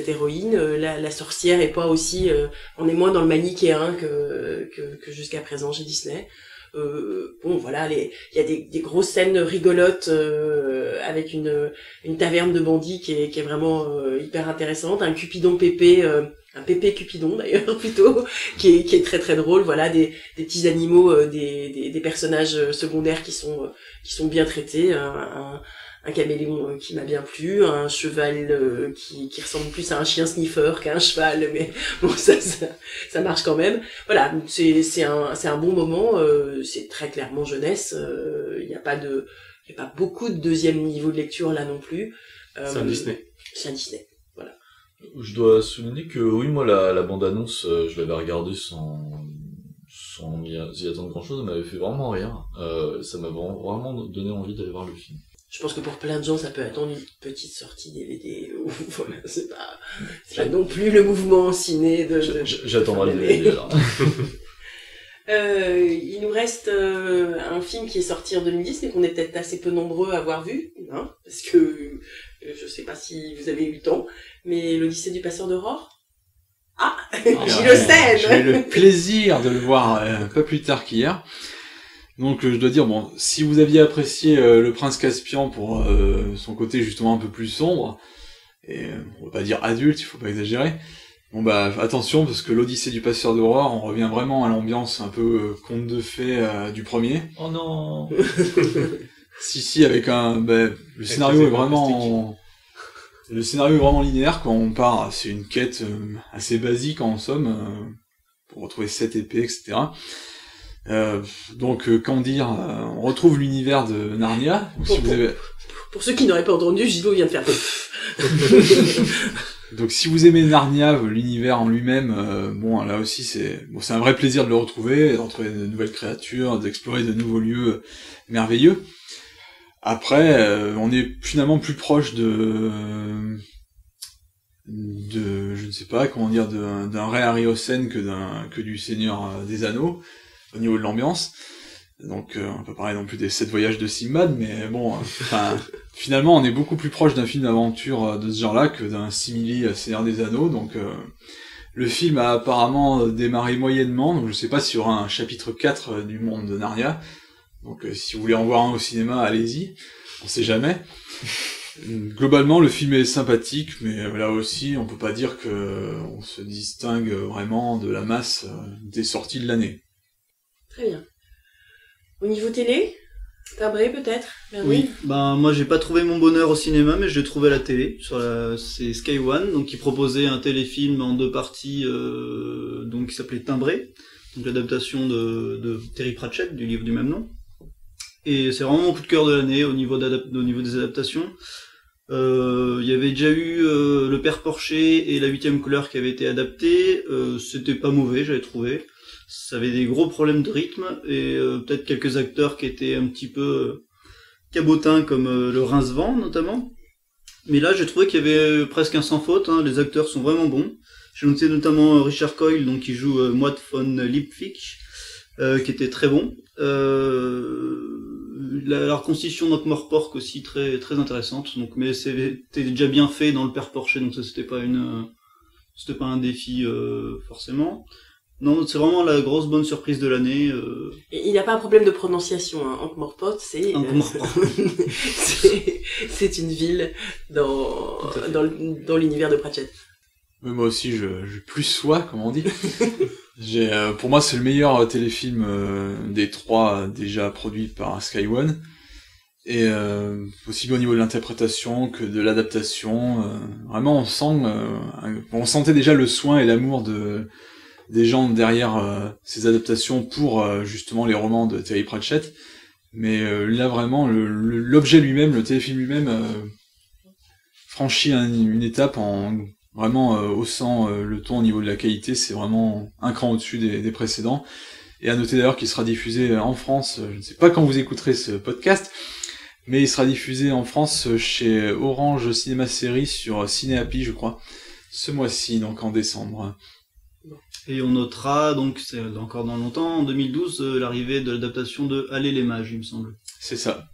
héroïne. La sorcière est pas aussi... on est moins dans le manichéen que jusqu'à présent chez Disney. Bon, voilà, il y a des grosses scènes rigolotes avec une taverne de bandits qui est vraiment hyper intéressante. Un Cupidon pépé... un pépé Cupidon d'ailleurs plutôt, qui est très très drôle. Voilà, des petits animaux, des personnages secondaires qui sont bien traités. Un caméléon qui m'a bien plu, un cheval qui ressemble plus à un chien sniffer qu'à un cheval, mais bon, ça marche quand même. Voilà, c'est un bon moment. C'est très clairement jeunesse. Il y a pas beaucoup de deuxième niveau de lecture là non plus. C'est un Disney. C'est un Disney. Je dois souligner que, oui, moi, la bande-annonce, je l'avais regardée sans y attendre grand-chose, elle m'avait fait vraiment rire. Ça m'avait vraiment donné envie d'aller voir le film. Je pense que pour plein de gens, ça peut attendre une petite sortie DVD, ou voilà, c'est pas non plus le mouvement ciné de... J'attendrai le DVD, alors. Il nous reste un film qui est sorti en 2010, mais qu'on est peut-être assez peu nombreux à avoir vu, hein, parce que je sais pas si vous avez eu le temps, mais l'Odyssée du Passeur d'Aurore. Ah, je le sais. J'ai eu le plaisir de le voir pas plus tard qu'hier. Donc je dois dire, bon, si vous aviez apprécié le Prince Caspian pour son côté justement un peu plus sombre, et on va pas dire adulte, il faut pas exagérer. Bon bah attention, parce que l'Odyssée du Passeur d'Aurore, on revient vraiment à l'ambiance un peu conte de fées du premier. Oh non. Si, avec le scénario est vraiment... Le scénario est vraiment linéaire, quand on part, c'est une quête assez basique en somme, pour retrouver 7 épées, etc. Donc, qu'en dire, on retrouve l'univers de Narnia. Donc, pour ceux qui n'auraient pas entendu, Gilles vient de faire... Donc si vous aimez Narnia, l'univers en lui-même, bon là aussi c'est un vrai plaisir de le retrouver, de nouvelles créatures, d'explorer de nouveaux lieux merveilleux. Après, on est finalement plus proche de je ne sais pas comment dire, d'un Ray Harryhausen que du Seigneur des Anneaux au niveau de l'ambiance. Donc on peut parler non plus des 7 voyages de Sinbad, mais bon, finalement on est beaucoup plus proche d'un film d'aventure de ce genre-là que d'un simili Seigneur des Anneaux. Donc le film a apparemment démarré moyennement, donc je sais pas s'il y aura un chapitre 4 du monde de Narnia. Donc si vous voulez en voir un au cinéma, allez-y, on sait jamais. Globalement le film est sympathique, mais là aussi on peut pas dire qu'on se distingue vraiment de la masse des sorties de l'année. Très bien. Au niveau télé, Tabré peut-être? Oui, ben moi j'ai pas trouvé mon bonheur au cinéma, mais je l'ai trouvé à la télé. C'est Sky One, donc qui proposait un téléfilm en 2 parties, donc qui s'appelait Timbré, donc l'adaptation de Terry Pratchett du livre du même nom. Et c'est vraiment mon coup de cœur de l'année au niveau des adaptations. Il y avait déjà eu Le Père Porcher et La 8e couleur qui avaient été adaptés. C'était pas mauvais, j'avais trouvé. Ça avait des gros problèmes de rythme et peut-être quelques acteurs qui étaient un petit peu cabotins, comme le Rincevent notamment. Mais là, j'ai trouvé qu'il y avait presque un sans faute. Hein. Les acteurs sont vraiment bons. J'ai noté notamment Richard Coyle, donc qui joue Moat von Liebfich, qui était très bon. La reconstitution d'Ankh-Morpork aussi très très intéressante. Donc, mais c'était déjà bien fait dans Le Père Porcher, donc ça c'était pas un défi forcément. Non, c'est vraiment la grosse bonne surprise de l'année. Il n'a pas un problème de prononciation, hein. Ankh-Morpork, c'est... c'est une ville dans l'univers de Pratchett. Mais moi aussi, je plus sois, comme on dit. Pour moi, c'est le meilleur téléfilm des 3 déjà produits par Sky One. Et aussi bien au niveau de l'interprétation que de l'adaptation. Vraiment, on sentait déjà le soin et l'amour des gens derrière ces adaptations pour justement les romans de Terry Pratchett, mais là vraiment l'objet lui-même, le téléfilm lui-même franchit une étape en Vraiment, haussant le ton au niveau de la qualité, c'est vraiment un cran au-dessus des précédents. Et à noter d'ailleurs qu'il sera diffusé en France, je ne sais pas quand vous écouterez ce podcast, mais il sera diffusé en France chez Orange Cinéma Série sur Cinéapi, je crois, ce mois-ci, donc en décembre. Et on notera, donc c'est encore dans longtemps, en 2012, l'arrivée de l'adaptation de Allez les mages, il me semble. C'est ça.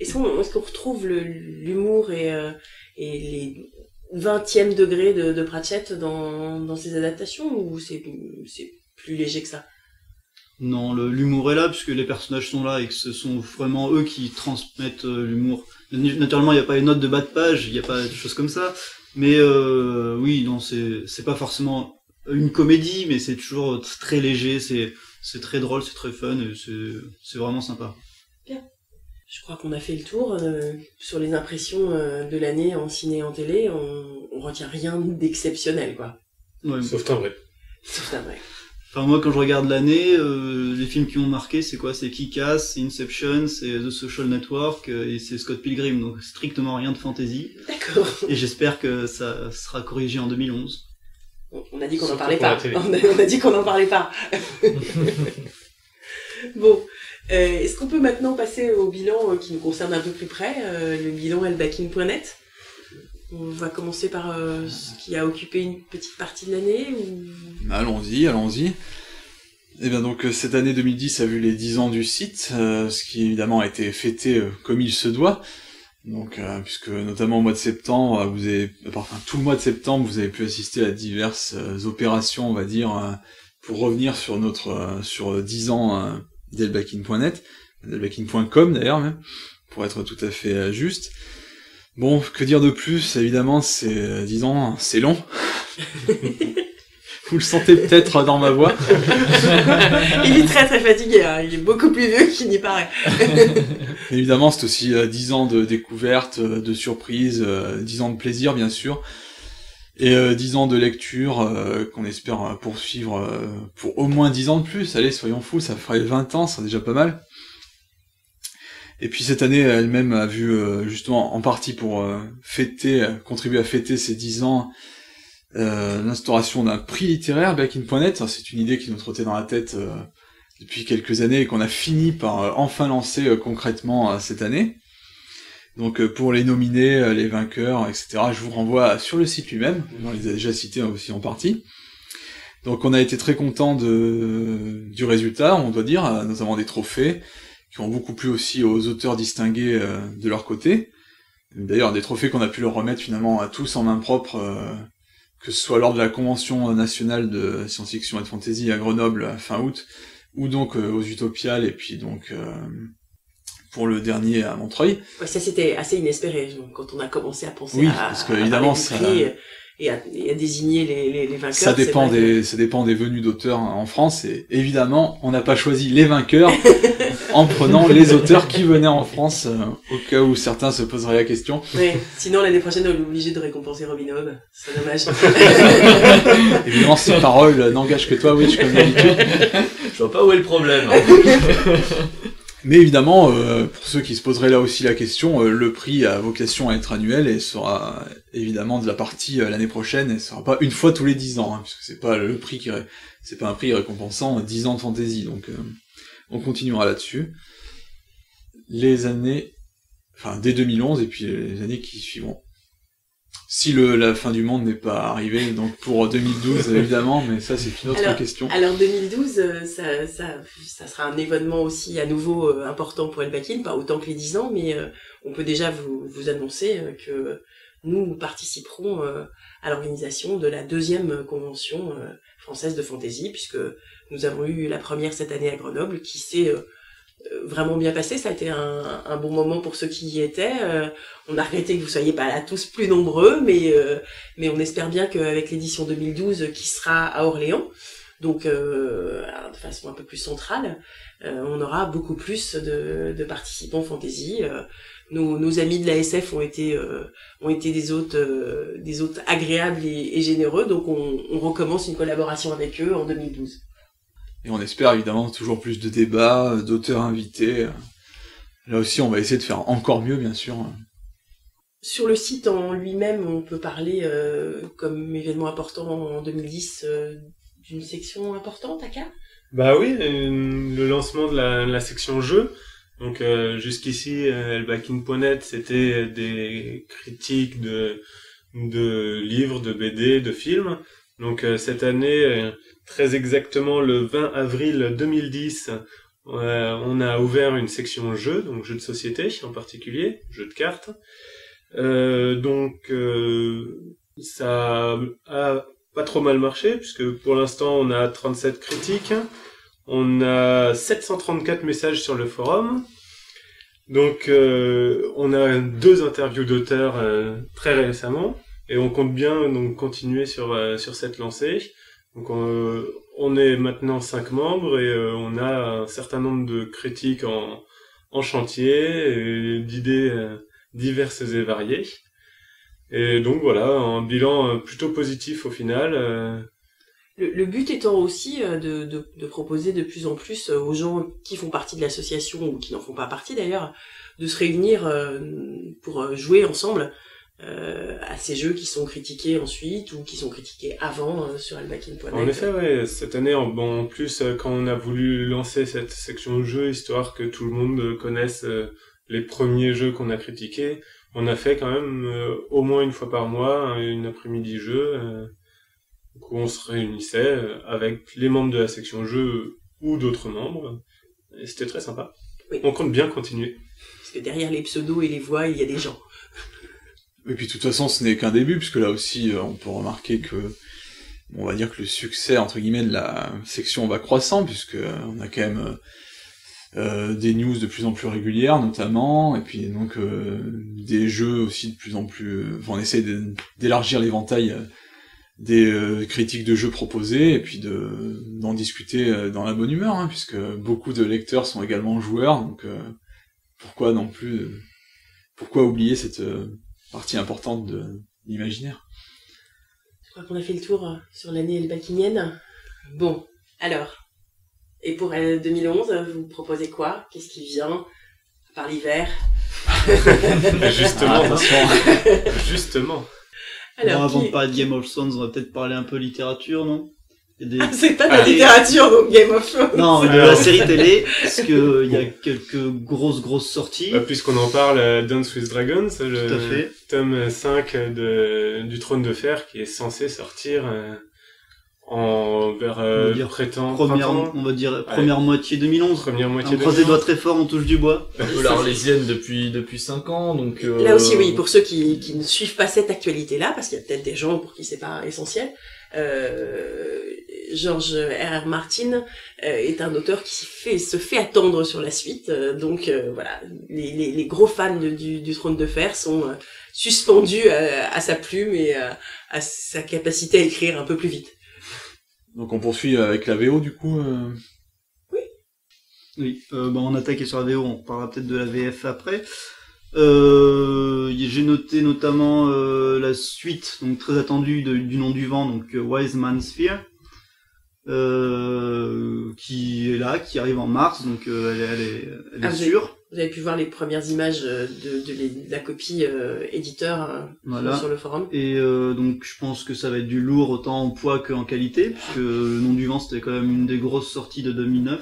Est-ce qu'on retrouve l'humour et les 20e degré de Pratchett dans ces adaptations, ou c'est plus léger que ça? Non, l'humour est là, puisque les personnages sont là et que ce sont vraiment eux qui transmettent l'humour. Naturellement, il n'y a pas une note de bas de page, il n'y a pas des choses comme ça, mais oui, non, c'est pas forcément une comédie, mais c'est toujours très léger, c'est très drôle, c'est très fun, et c'est vraiment sympa. Bien. Je crois qu'on a fait le tour sur les impressions de l'année en ciné et en télé. On retient rien d'exceptionnel, quoi. Ouais, sauf Timbré. Sauf Timbré. Enfin, moi, quand je regarde l'année, les films qui m'ont marqué, c'est quoi? C'est Kick-Ass, c'est Inception, c'est The Social Network et c'est Scott Pilgrim. Donc, strictement rien de fantasy. D'accord. Et j'espère que ça sera corrigé en 2011. On a dit qu'on n'en parlait pas. On a dit qu'on n'en parlait pas. Bon. Est-ce qu'on peut maintenant passer au bilan qui nous concerne un peu plus près, le bilan Elbakin.net? On va commencer par ce qui a occupé une petite partie de l'année ou... Allons-y, allons-y. Et bien donc cette année 2010 a vu les 10 ans du site, ce qui évidemment a été fêté comme il se doit. Donc puisque notamment au mois de septembre, tout le mois de septembre, vous avez pu assister à diverses opérations, on va dire, pour revenir sur sur 10 ans. D'Elbakin.net, Elbakin.com d'ailleurs même, pour être tout à fait juste. Bon, que dire de plus, évidemment, c'est, disons, c'est long. Vous le sentez peut-être dans ma voix. Il est très très fatigué, hein. Il est beaucoup plus vieux qu'il n'y paraît. Évidemment, c'est aussi 10 ans de découvertes, de surprises, 10 ans de plaisir bien sûr, et 10 ans de lecture qu'on espère poursuivre pour au moins 10 ans de plus. Allez, soyons fous, ça ferait 20 ans, ça serait déjà pas mal. Et puis cette année elle-même a vu, justement en partie pour contribuer à fêter ces 10 ans, l'instauration d'un prix littéraire, Elbakin.net. C'est une idée qui nous trottait dans la tête depuis quelques années et qu'on a fini par enfin lancer concrètement cette année. Donc pour les nominés, les vainqueurs, etc., je vous renvoie sur le site lui-même, on les a déjà cités aussi en partie. Donc on a été très contents du résultat, on doit dire, notamment des trophées, qui ont beaucoup plu aussi aux auteurs distingués de leur côté. D'ailleurs des trophées qu'on a pu leur remettre finalement à tous en main propre, que ce soit lors de la Convention nationale de science-fiction et de fantasy à Grenoble fin août, ou donc aux Utopiales, et puis donc... pour le dernier à Montreuil. Ouais, ça c'était assez inespéré quand on a commencé à penser parce que, évidemment, ça, et à désigner les vainqueurs. Ça dépend des venues d'auteurs en France et évidemment on n'a pas choisi les vainqueurs en prenant les auteurs qui venaient en France au cas où certains se poseraient la question. Oui, sinon l'année prochaine on est obligé de récompenser Robin Hobb, c'est dommage. Évidemment ces paroles n'engagent que toi, Witch, comme d'habitude. Je vois pas où est le problème. Mais évidemment, pour ceux qui se poseraient là aussi la question, le prix a vocation à être annuel et sera évidemment de la partie l'année prochaine, et sera pas une fois tous les 10 ans, hein, puisque c'est pas le prix c'est pas un prix récompensant 10 ans de fantaisie, donc on continuera là-dessus. Dès 2011 et puis les années qui suivront. Si la fin du monde n'est pas arrivée, donc pour 2012 évidemment, mais ça c'est une autre question. Alors 2012, ça sera un événement aussi à nouveau important pour Elbakin, pas autant que les 10 ans, mais on peut déjà vous annoncer que nous participerons à l'organisation de la 2e convention française de fantasy, puisque nous avons eu la première cette année à Grenoble, qui s'est... vraiment bien passé, ça a été un bon moment pour ceux qui y étaient. On a regretté que vous soyez pas là tous plus nombreux, mais on espère bien qu'avec l'édition 2012 qui sera à Orléans, donc de façon un peu plus centrale, on aura beaucoup plus de participants fantasy. Nos amis de la SF ont été des hôtes agréables et généreux, donc on recommence une collaboration avec eux en 2012. Et on espère évidemment toujours plus de débats, d'auteurs invités. Là aussi, on va essayer de faire encore mieux, bien sûr. Sur le site en lui-même, on peut parler, comme événement important en 2010, d'une section importante, Aka ? Bah oui, le lancement de la section jeu. Donc jusqu'ici, Elbakin.net, c'était des critiques de livres, de BD, de films. Donc cette année, très exactement le 20 avril 2010, on a ouvert une section jeu, donc jeux de société en particulier, jeux de cartes. Ça a pas trop mal marché, puisque pour l'instant on a 37 critiques, on a 734 messages sur le forum, donc on a 2 interviews d'auteurs très récemment, et on compte bien donc continuer sur cette lancée. Donc on est maintenant 5 membres, et on a un certain nombre de critiques en chantier, d'idées diverses et variées. Et donc voilà, un bilan plutôt positif au final. Le but étant aussi de proposer de plus en plus aux gens qui font partie de l'association, ou qui n'en font pas partie d'ailleurs, de se réunir pour jouer ensemble à ces jeux qui sont critiqués ensuite, ou qui sont critiqués avant sur Elbakin.net. En effet, ouais, cette année, en plus, quand on a voulu lancer cette section de jeux, histoire que tout le monde connaisse les premiers jeux qu'on a critiqués, on a fait quand même au moins une fois par mois une après-midi jeu où on se réunissait avec les membres de la section jeu ou d'autres membres, et c'était très sympa. Oui. On compte bien continuer. Parce que derrière les pseudos et les voix, il y a des gens. Et puis de toute façon, ce n'est qu'un début, puisque là aussi, on peut remarquer que, on va dire que le succès, entre guillemets, de la section va croissant, puisque on a quand même... des news de plus en plus régulières notamment, et puis donc des jeux aussi de plus en plus... Enfin, on essaie d'élargir l'éventail des critiques de jeux proposés, et puis d'en discuter dans la bonne humeur, hein, puisque beaucoup de lecteurs sont également joueurs, donc pourquoi non plus... pourquoi oublier cette partie importante de l'imaginaire. Je crois qu'on a fait le tour sur l'année elbakinienne. Bon, alors... Et pour 2011, vous proposez quoi? Qu'est-ce qui vient? À part l'hiver. Justement, justement. Alors, bon, avant de parler de Game of Thrones, on va peut-être parler un peu littérature, non? Ah, c'est pas de la littérature, donc Game of Thrones. Non, mais de la série télé, parce que il y a quelques grosses sorties. Bah, puisqu'on en parle, Dance with Dragons, le tome 5 du Trône de Fer, qui est censé sortir... première moitié 2011. Première moitié. On croise les doigts très fort, on touche du bois. Voilà, arlésienne depuis 5 ans, donc là aussi oui, pour ceux qui ne suivent pas cette actualité là, parce qu'il y a peut-être des gens pour qui c'est pas essentiel. George R.R. Martin est un auteur qui se fait attendre sur la suite, donc voilà, les gros fans du Trône de Fer sont suspendus à sa plume et à sa capacité à écrire un peu plus vite. Donc on poursuit avec la VO du coup. Oui. On attaque sur la VO, on parlera peut-être de la VF après. J'ai noté notamment la suite, donc très attendue du Nom du Vent, donc Wise Man's Fear, qui est là, qui arrive en mars, donc elle est sûre. Vous avez pu voir les premières images de la copie éditeur, hein, voilà, sur le forum. Et donc je pense que ça va être du lourd autant en poids qu'en qualité, puisque le Nom du Vent c'était quand même une des grosses sorties de 2009.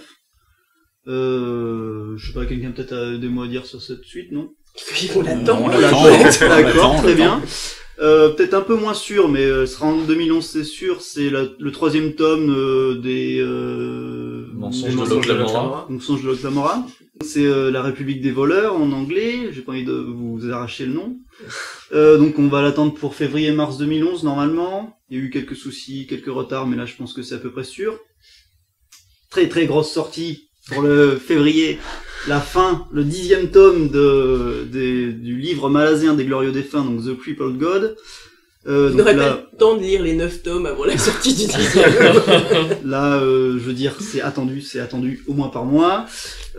Je sais pas, quelqu'un peut-être a des mots à dire sur cette suite, non? On l'attend, on l'attend. D'accord, très bien. Peut-être un peu moins sûr, mais sera en 2011 c'est sûr, c'est le 3e tome des Mensonges de l'Oklahomora. Mensonges de l'Oklahomora. C'est la République des voleurs en anglais, j'ai pas envie de vous arracher le nom. Donc on va l'attendre pour février-mars 2011 normalement. Il y a eu quelques soucis, quelques retards, mais là je pense que c'est à peu près sûr. Très très grosse sortie pour le février. La fin, le 10e tome du livre malazien des Glorieux Défunts, donc The Crippled God. On n'aurait pas le temps de lire les 9 tomes avant la sortie du 10e. Là, je veux dire, c'est attendu au moins par mois.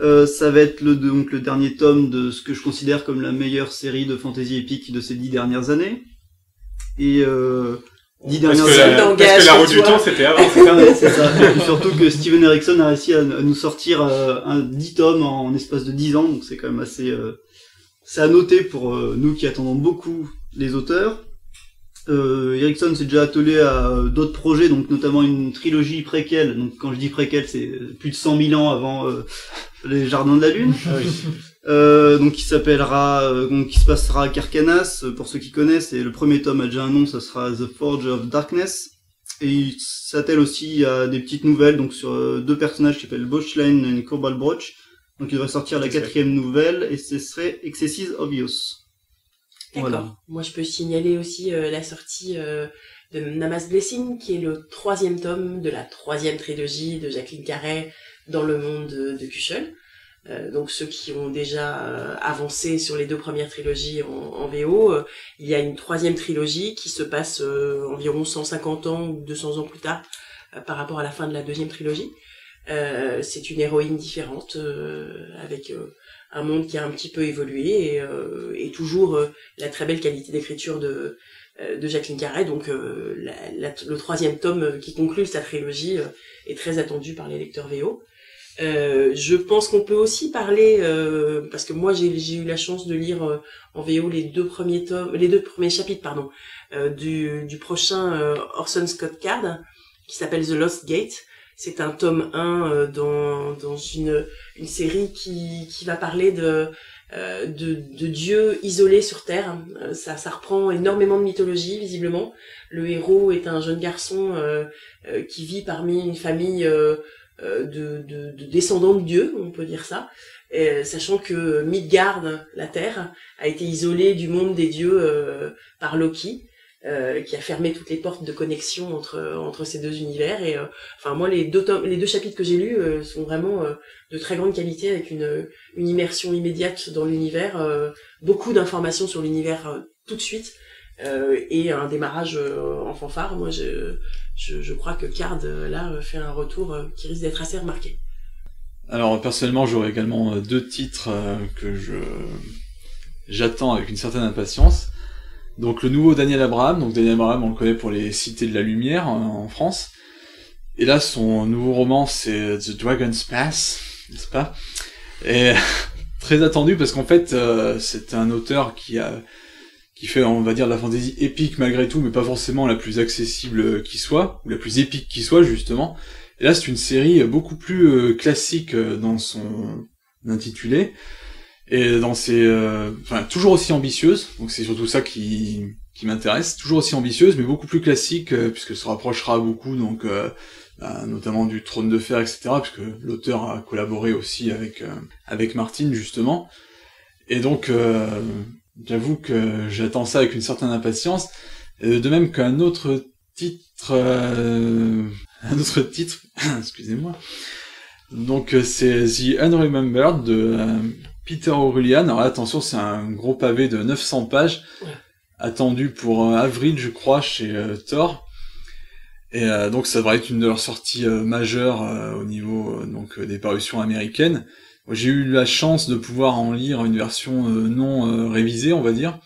Ça va être donc le dernier tome de ce que je considère comme la meilleure série de fantasy épique de ces 10 dernières années. Et 10 dernières années. Parce que la Roue du Temps, c'était avant, c'est ça. Et surtout que Steven Erikson a réussi à nous sortir 10 tomes en espace de 10 ans, donc c'est quand même assez... C'est à noter pour nous qui attendons beaucoup les auteurs. Erikson s'est déjà attelé à d'autres projets, donc notamment une trilogie préquelle. Donc quand je dis préquelle, c'est plus de 100 000 ans avant les Jardins de la Lune. Donc qui s'appellera, qui se passera à Carcanas. Pour ceux qui connaissent, et le premier tome a déjà un nom, ça sera The Forge of Darkness. Et il s'attelle aussi à des petites nouvelles, donc sur deux personnages qui s'appellent Boschlein et Corbalbroch. Donc il devrait sortir la quatrième nouvelle, et ce serait Excesses Obvious. D'accord. Voilà. Moi, je peux signaler aussi la sortie de Namas Blessing, qui est le troisième tome de la troisième trilogie de Jacqueline Carey dans le monde de Kushel. Donc ceux qui ont déjà avancé sur les deux premières trilogies en VO, il y a une troisième trilogie qui se passe environ 150 ans ou 200 ans plus tard par rapport à la fin de la deuxième trilogie. C'est une héroïne différente, avec un monde qui a un petit peu évolué, et toujours la très belle qualité d'écriture de Jacqueline Carey. Donc le troisième tome qui conclut sa trilogie est très attendu par les lecteurs VO. Je pense qu'on peut aussi parler, parce que moi j'ai eu la chance de lire en VO les deux premiers chapitres, pardon, du prochain Orson Scott Card, qui s'appelle The Lost Gate. C'est un tome 1 dans une série qui va parler de dieux isolés sur Terre. Ça reprend énormément de mythologie, visiblement. Le héros est un jeune garçon qui vit parmi une famille de descendants de dieux, on peut dire ça, sachant que Midgard, la Terre, a été isolée du monde des dieux par Loki. Qui a fermé toutes les portes de connexion entre ces deux univers, et enfin moi les deux chapitres que j'ai lus sont vraiment de très grande qualité, avec une immersion immédiate dans l'univers, beaucoup d'informations sur l'univers tout de suite, et un démarrage en fanfare. Moi je crois que Card là fait un retour qui risque d'être assez remarqué. Alors personnellement j'aurais également deux titres que j'attends avec une certaine impatience. Donc le nouveau Daniel Abraham, on le connaît pour les Cités de la Lumière en France. Et là son nouveau roman c'est The Dragon's Pass, n'est-ce pas? Et très attendu parce qu'en fait c'est un auteur qui fait, on va dire, de la fantaisie épique malgré tout, mais pas forcément la plus accessible qui soit, ou la plus épique qui soit justement. Et là c'est une série beaucoup plus classique dans son intitulé. Et dans ces, enfin toujours aussi ambitieuse, donc c'est surtout ça qui m'intéresse, toujours aussi ambitieuse, mais beaucoup plus classique, puisque se rapprochera beaucoup, donc notamment du Trône de Fer, etc., puisque l'auteur a collaboré aussi avec Martine justement. Et donc j'avoue que j'attends ça avec une certaine impatience, de même qu'un autre titre, excusez-moi. Donc c'est The Unremembered de Peter O'Rulian. Alors attention, c'est un gros pavé de 900 pages, ouais. Attendu pour avril, je crois, chez Tor. Et donc ça devrait être une de leurs sorties majeures au niveau des parutions américaines. J'ai eu la chance de pouvoir en lire une version non révisée, on va dire.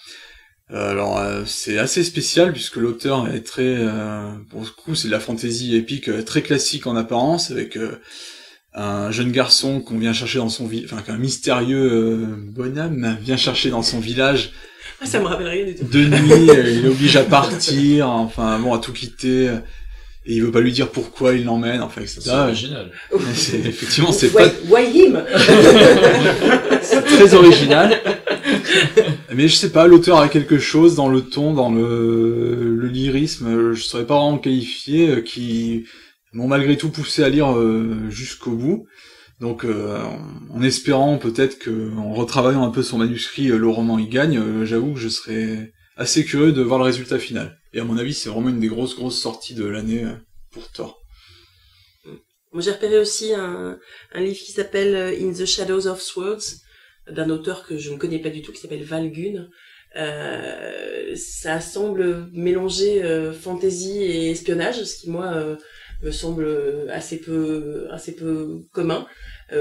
Alors c'est assez spécial puisque l'auteur est très... pour ce coup, c'est de la fantaisie épique très classique en apparence, avec... un jeune garçon qu'on vient chercher dans son village, enfin qu'un mystérieux bonhomme vient chercher dans son village. Ah, ça me rappelle rien du tout. De nuit, il l'oblige à partir, enfin bon, à tout quitter, et il veut pas lui dire pourquoi il l'emmène, enfin etc. C'est original. C'est, effectivement, c'est pas... Why him? C'est très original. Mais je sais pas, l'auteur a quelque chose dans le ton, dans le lyrisme, je saurais pas vraiment qualifier, qui... m'ont malgré tout poussé à lire jusqu'au bout. Donc en espérant peut-être que, en retravaillant un peu son manuscrit, le roman y gagne, j'avoue que je serais assez curieux de voir le résultat final. Et à mon avis, c'est vraiment une des grosses sorties de l'année pour Tor. Moi, j'ai repéré aussi un livre qui s'appelle In the Shadows of Swords, d'un auteur que je ne connais pas du tout, qui s'appelle Valgun. Ça semble mélanger fantasy et espionnage, ce qui, moi... me semble assez peu commun,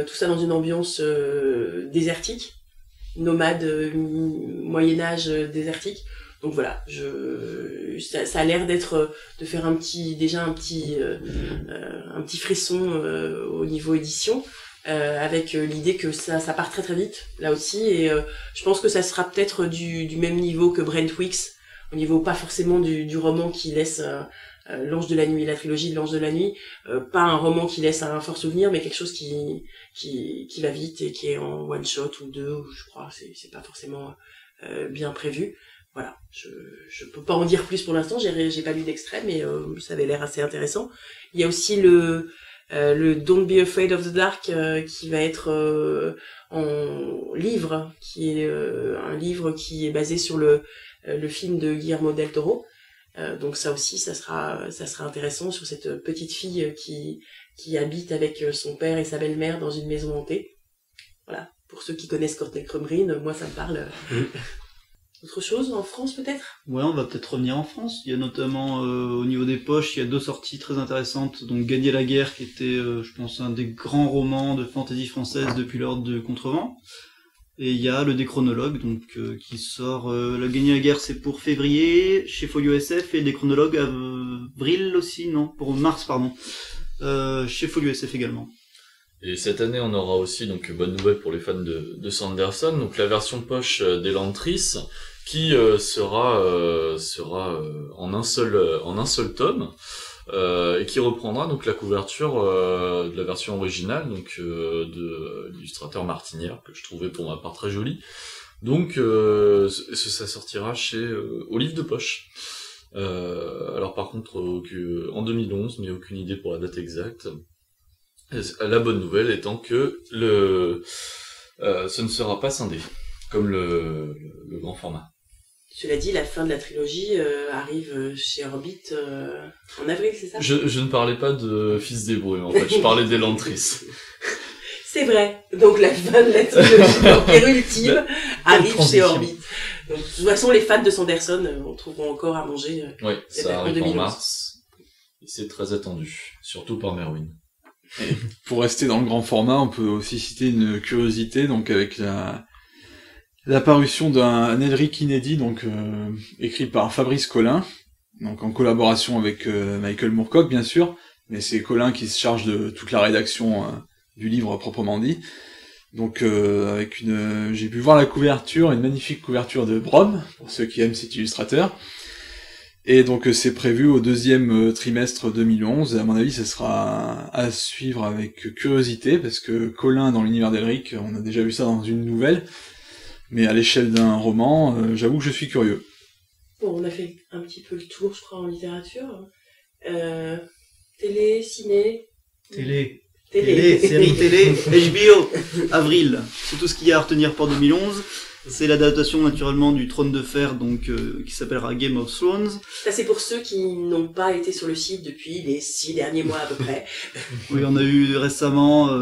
tout ça dans une ambiance désertique, nomade, Moyen-Âge désertique. Donc voilà, ça a l'air d'être, de faire un petit frisson au niveau édition, avec l'idée que ça part très très vite là aussi, et je pense que ça sera peut-être du même niveau que Brent Weeks, au niveau pas forcément du roman qui laisse L'Ange de la Nuit, la trilogie de l'Ange de la Nuit, pas un roman qui laisse un fort souvenir, mais quelque chose qui va vite et qui est en one shot ou deux, ou je crois, c'est pas forcément bien prévu. Voilà, je peux pas en dire plus pour l'instant, j'ai pas lu d'extrait, mais ça avait l'air assez intéressant. Il y a aussi le Don't Be Afraid of the Dark qui va être en livre, qui est un livre qui est basé sur le film de Guillermo del Toro. Donc ça aussi, ça sera intéressant sur cette petite fille qui habite avec son père et sa belle-mère dans une maison hantée. Voilà, pour ceux qui connaissent Courtney Crumrine, moi ça me parle. Autre chose, en France peut-être ? Ouais, on va peut-être revenir en France. Il y a notamment, au niveau des poches, il y a deux sorties très intéressantes. Donc Gagner la guerre, qui était, je pense, un des grands romans de fantasy française depuis l'Ordre de Contrevent. Et il y a le Déchronologue, donc qui sort. La Gagner la guerre, c'est pour février chez Folio SF, et le Déchronologue avril aussi, non, pour mars pardon, chez Folio SF également. Et cette année, on aura aussi, donc bonne nouvelle pour les fans de Sanderson, donc la version poche d'Elantris qui sera en un seul tome. Et qui reprendra donc la couverture de la version originale, donc de l'illustrateur Martinière, que je trouvais pour ma part très jolie. Donc ça sortira chez au livre de poche. Alors par contre en 2011, mais aucune idée pour la date exacte. La bonne nouvelle étant que ce ne sera pas scindé, comme le grand format. Cela dit, la fin de la trilogie arrive chez Orbit en avril, c'est ça ? Je ne parlais pas de Fils des Brumes, en fait, je parlais d'Elantris. C'est vrai, donc la fin de la trilogie l'Empire ultime arrive chez Orbit. Donc, de toute façon, les fans de Sanderson en trouveront encore à manger. Oui, ça arrive 2011. En mars, et c'est très attendu, surtout par Merwin. Et pour rester dans le grand format, on peut aussi citer une curiosité, donc avec l'apparition d'un Elric inédit, donc écrit par Fabrice Collin, donc en collaboration avec Michael Moorcock bien sûr, mais c'est Collin qui se charge de toute la rédaction du livre proprement dit. Donc avec j'ai pu voir la couverture, une magnifique couverture de Brom, pour ceux qui aiment cet illustrateur. Et donc c'est prévu au deuxième trimestre 2011, et à mon avis ça sera à suivre avec curiosité, parce que Collin dans l'univers d'Elric, on a déjà vu ça dans une nouvelle. Mais à l'échelle d'un roman, j'avoue que je suis curieux. Bon, on a fait un petit peu le tour, je crois, en littérature. Télé, ciné... Télé, série télé, HBO, avril. C'est tout ce qu'il y a à retenir pour 2011. C'est l'adaptation, naturellement, du Trône de Fer, donc qui s'appellera Game of Thrones. Ça, c'est pour ceux qui n'ont pas été sur le site depuis les 6 derniers mois, à peu près. Oui, on a eu récemment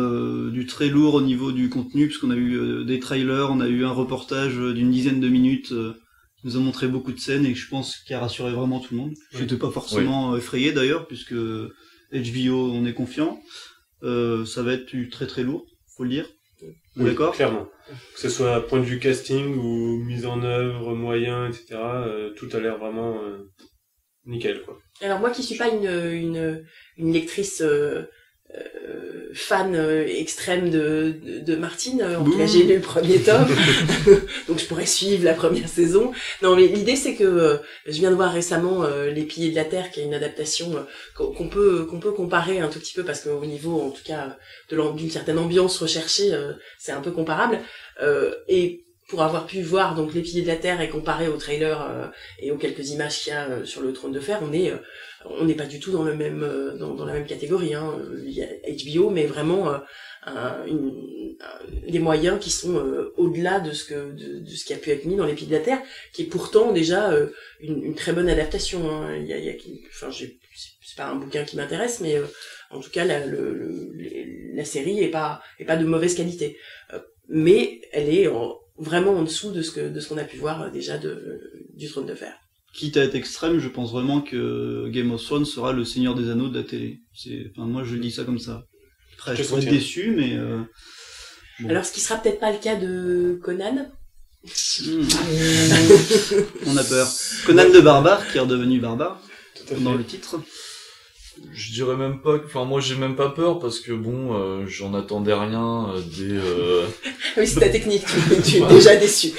du très lourd au niveau du contenu, puisqu'on a eu des trailers, on a eu un reportage d'une dizaine de minutes qui nous a montré beaucoup de scènes, et je pense qu'il a rassuré vraiment tout le monde. Ouais. J'étais pas forcément effrayé, d'ailleurs, puisque HBO, on est confiant. Ça va être du très très lourd, faut le dire. Oui, d'accord, clairement. Que ce soit point de vue casting ou mise en œuvre, moyens, etc. Tout a l'air vraiment nickel, quoi. Alors moi qui suis pas une lectrice fan extrême de Martine, en tout cas j'ai lu le premier tome, donc je pourrais suivre la première saison. Non mais l'idée c'est que je viens de voir récemment Les Piliers de la Terre, qui est une adaptation qu'on peut comparer un tout petit peu, parce qu'au niveau en tout cas d'une certaine ambiance recherchée, c'est un peu comparable. Et pour avoir pu voir donc Les Piliers de la Terre et comparer au trailer et aux quelques images qu'il y a sur le Trône de Fer, on n'est pas du tout dans le même dans la même catégorie, hein. Il y a HBO, mais vraiment des moyens qui sont au-delà de ce qui a pu être mis dans Les Piliers de la Terre, qui est pourtant déjà une très bonne adaptation, hein. Il y a enfin, c'est pas un bouquin qui m'intéresse, mais en tout cas la série est pas de mauvaise qualité, mais elle est vraiment en dessous de ce qu'on a pu voir déjà du Trône de Fer. Quitte à être extrême, je pense vraiment que Game of Thrones sera le Seigneur des Anneaux de la télé. Enfin, moi, je dis ça comme ça. Après, je serais déçu, mais... Bon. Alors, ce qui sera peut-être pas le cas de Conan. On a peur. Conan, ouais. De Barbare, qui est redevenu Barbare, dans le titre. je dirais même pas, enfin moi j'ai même pas peur parce que bon, j'en attendais rien des. Oui, c'est ta technique, tu es déjà déçu.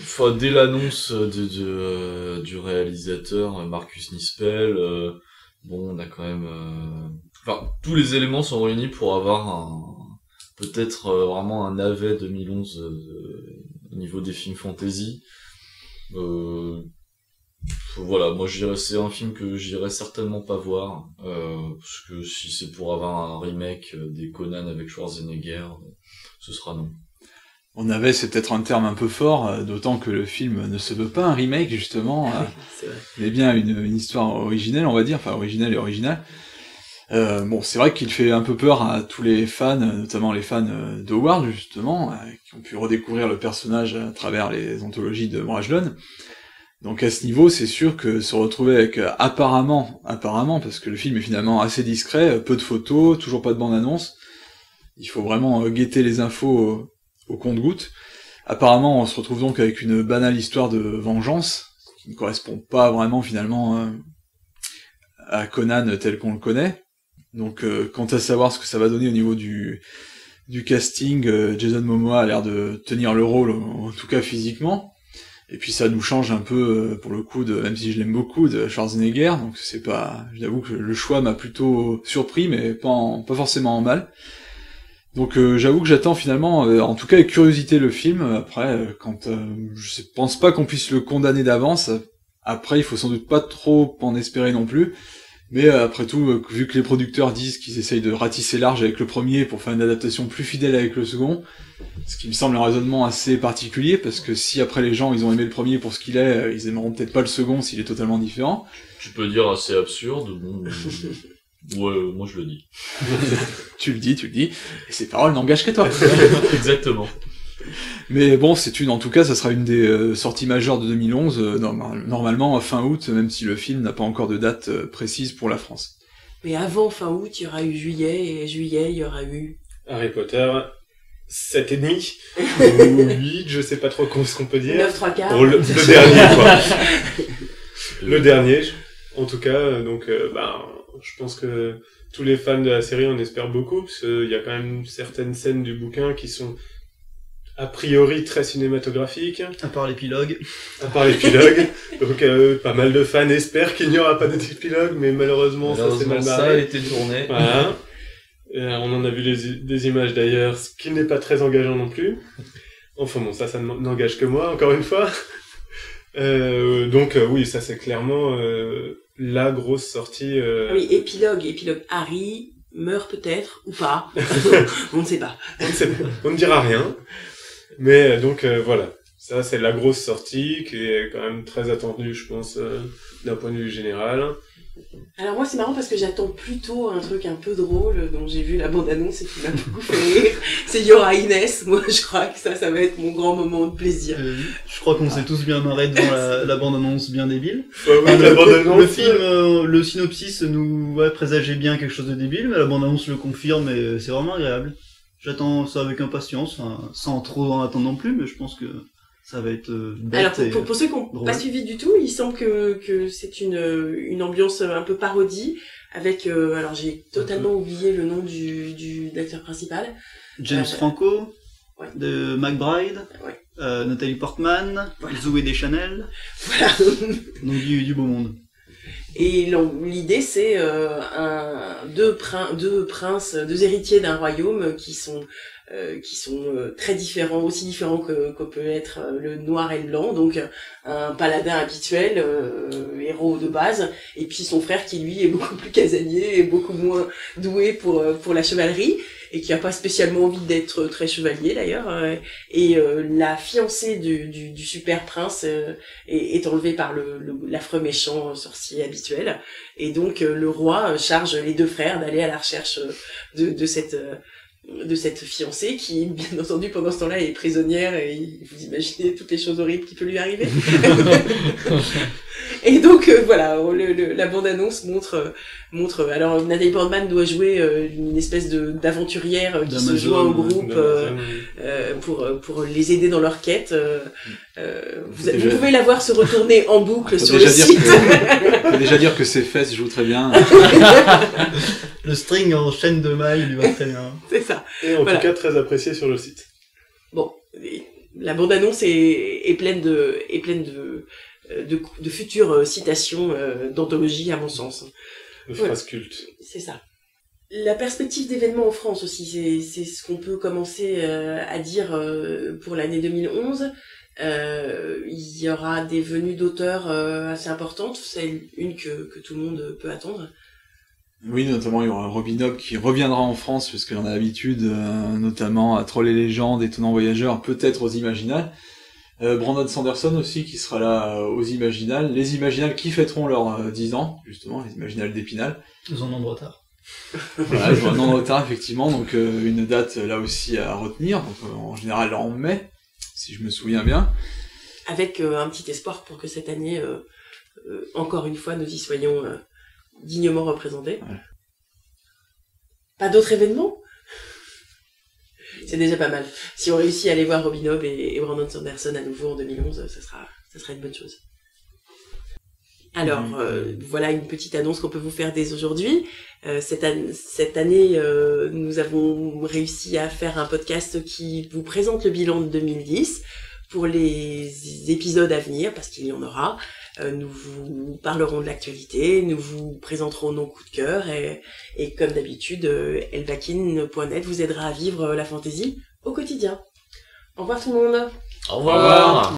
Enfin, dès l'annonce du réalisateur Marcus Nispel, bon, on a quand même, enfin tous les éléments sont réunis pour avoir un, peut-être vraiment un navet 2011 au niveau des films fantasy. Voilà, moi c'est un film que j'irai certainement pas voir, parce que si c'est pour avoir un remake des Conan avec Schwarzenegger, ce sera non. On avait, c'est peut-être un terme un peu fort, d'autant que le film ne se veut pas un remake justement, mais bien une histoire originelle, on va dire, enfin originale. Bon, c'est vrai qu'il fait un peu peur à tous les fans, notamment les fans d'Howard justement, qui ont pu redécouvrir le personnage à travers les anthologies de Bragelonne. Donc à ce niveau, c'est sûr que se retrouver avec apparemment, parce que le film est finalement assez discret, peu de photos, toujours pas de bande-annonce, il faut vraiment guetter les infos au compte-gouttes. Apparemment, on se retrouve donc avec une banale histoire de vengeance, qui ne correspond pas vraiment finalement à Conan tel qu'on le connaît. Donc quant à savoir ce que ça va donner au niveau du casting, Jason Momoa a l'air de tenir le rôle, en tout cas physiquement. Et puis ça nous change un peu, pour le coup, même si je l'aime beaucoup, de Schwarzenegger, donc c'est pas... J'avoue que le choix m'a plutôt surpris, mais pas forcément en mal. Donc j'avoue que j'attends finalement, en tout cas avec curiosité, le film. Après, quand je pense pas qu'on puisse le condamner d'avance. Après, il faut sans doute pas trop en espérer non plus. Mais après tout, vu que les producteurs disent qu'ils essayent de ratisser large avec le premier pour faire une adaptation plus fidèle avec le second, ce qui me semble un raisonnement assez particulier, parce que si après les gens ils ont aimé le premier pour ce qu'il est, ils aimeront peut-être pas le second s'il est totalement différent. Tu peux dire assez absurde, bon... Ouais, moi je le dis. tu le dis, et ces paroles n'engagent que toi. Exactement. Mais bon, en tout cas, ça sera une des sorties majeures de 2011, normalement fin août, même si le film n'a pas encore de date précise pour la France. Mais avant fin août, il y aura eu juillet, et juillet, il y aura eu... Harry Potter, 7,5, ou 8, je sais pas trop ce qu'on peut dire. 9,75. Oh, le dernier, quoi. Le dernier, en tout cas, donc, je pense que tous les fans de la série en espèrent beaucoup, parce qu'il y a quand même certaines scènes du bouquin qui sont... a priori très cinématographique. À part l'épilogue. Donc pas mal de fans espèrent qu'il n'y aura pas d'épilogue, mais malheureusement ça s'est mal barré. Ça a été tourné. Voilà. On en a vu des images d'ailleurs, ce qui n'est pas très engageant non plus. Enfin bon, ça n'engage que moi, encore une fois. Donc oui, ça c'est clairement la grosse sortie. Oui, épilogue Harry meurt peut-être, ou pas. On ne sait pas. On ne dira rien. Mais donc voilà, ça c'est la grosse sortie qui est quand même très attendue, je pense, d'un point de vue général. Alors moi c'est marrant parce que j'attends plutôt un truc un peu drôle dont j'ai vu la bande-annonce et qui m'a beaucoup fait rire, c'est Yora Inès. Moi je crois que ça va être mon grand moment de plaisir. Je crois qu'on s'est tous bien marrés devant la bande-annonce bien débile. Ouais, la bande-annonce, le film, le synopsis nous présageait bien quelque chose de débile, mais la bande-annonce le confirme et c'est vraiment agréable. J'attends ça avec impatience, sans trop en attendre non plus, mais je pense que ça va être bête. Alors pour ceux qui n'ont pas suivi du tout, il semble que c'est une ambiance un peu parodie avec alors j'ai totalement oublié le nom du acteur principal. James Franco, ouais. De McBride, ouais. Nathalie Portman, voilà. Zoé Deschanel, voilà. Donc du beau monde. Et l'idée c'est deux princes, deux héritiers d'un royaume qui sont très différents, aussi différents que peut être le noir et le blanc, donc un paladin habituel, héros de base, et puis son frère qui lui est beaucoup plus casanier et beaucoup moins doué pour la chevalerie, et qui a pas spécialement envie d'être très chevalier d'ailleurs, et la fiancée du super prince est enlevée par l'affreux méchant sorcier habituel, et donc le roi charge les deux frères d'aller à la recherche de cette de cette fiancée qui, bien entendu, pendant ce temps-là, est prisonnière et vous imaginez toutes les choses horribles qui peuvent lui arriver. Et donc, voilà, la bande-annonce montre... Alors, Nathalie Portman doit jouer une espèce d'aventurière qui se joint au groupe pour les aider dans leur quête. Vous pouvez la voir se retourner en boucle sur le site. On peut déjà dire que ses fesses jouent très bien. Le string en chaîne de maille lui va très bien. C'est ça. Et en tout cas, très apprécié sur le site. Bon, la bande-annonce est pleine de futures citations d'anthologie, à mon sens. De phrases cultes. C'est ça. La perspective d'événements en France aussi, c'est ce qu'on peut commencer à dire pour l'année 2011. Il y aura des venues d'auteurs assez importantes. C'est une que tout le monde peut attendre. Oui, notamment il y aura Robin Hobb qui reviendra en France, parce qu'on a l'habitude notamment à Troll et Légendes, Étonnants Voyageurs, peut-être aux Imaginales. Brandon Sanderson aussi qui sera là aux Imaginales. Les Imaginales qui fêteront leurs 10 ans, justement, les Imaginales d'Épinal. Ils ont un an de retard. Voilà, ils ont un an de retard, effectivement, donc une date là aussi à retenir, donc, en général en mai, si je me souviens bien. Avec un petit espoir pour que cette année, encore une fois, nous y soyons... dignement représenté. Ouais. Pas d'autres événements? C'est déjà pas mal. Si on réussit à aller voir Robin Hobb et Brandon Sanderson à nouveau en 2011, ça sera une bonne chose. Alors, voilà une petite annonce qu'on peut vous faire dès aujourd'hui. Cette année, nous avons réussi à faire un podcast qui vous présente le bilan de 2010 pour les épisodes à venir, parce qu'il y en aura. Nous vous parlerons de l'actualité, nous vous présenterons nos coups de cœur et comme d'habitude, Elbakin.net vous aidera à vivre la fantaisie au quotidien. Au revoir tout le monde. Au revoir.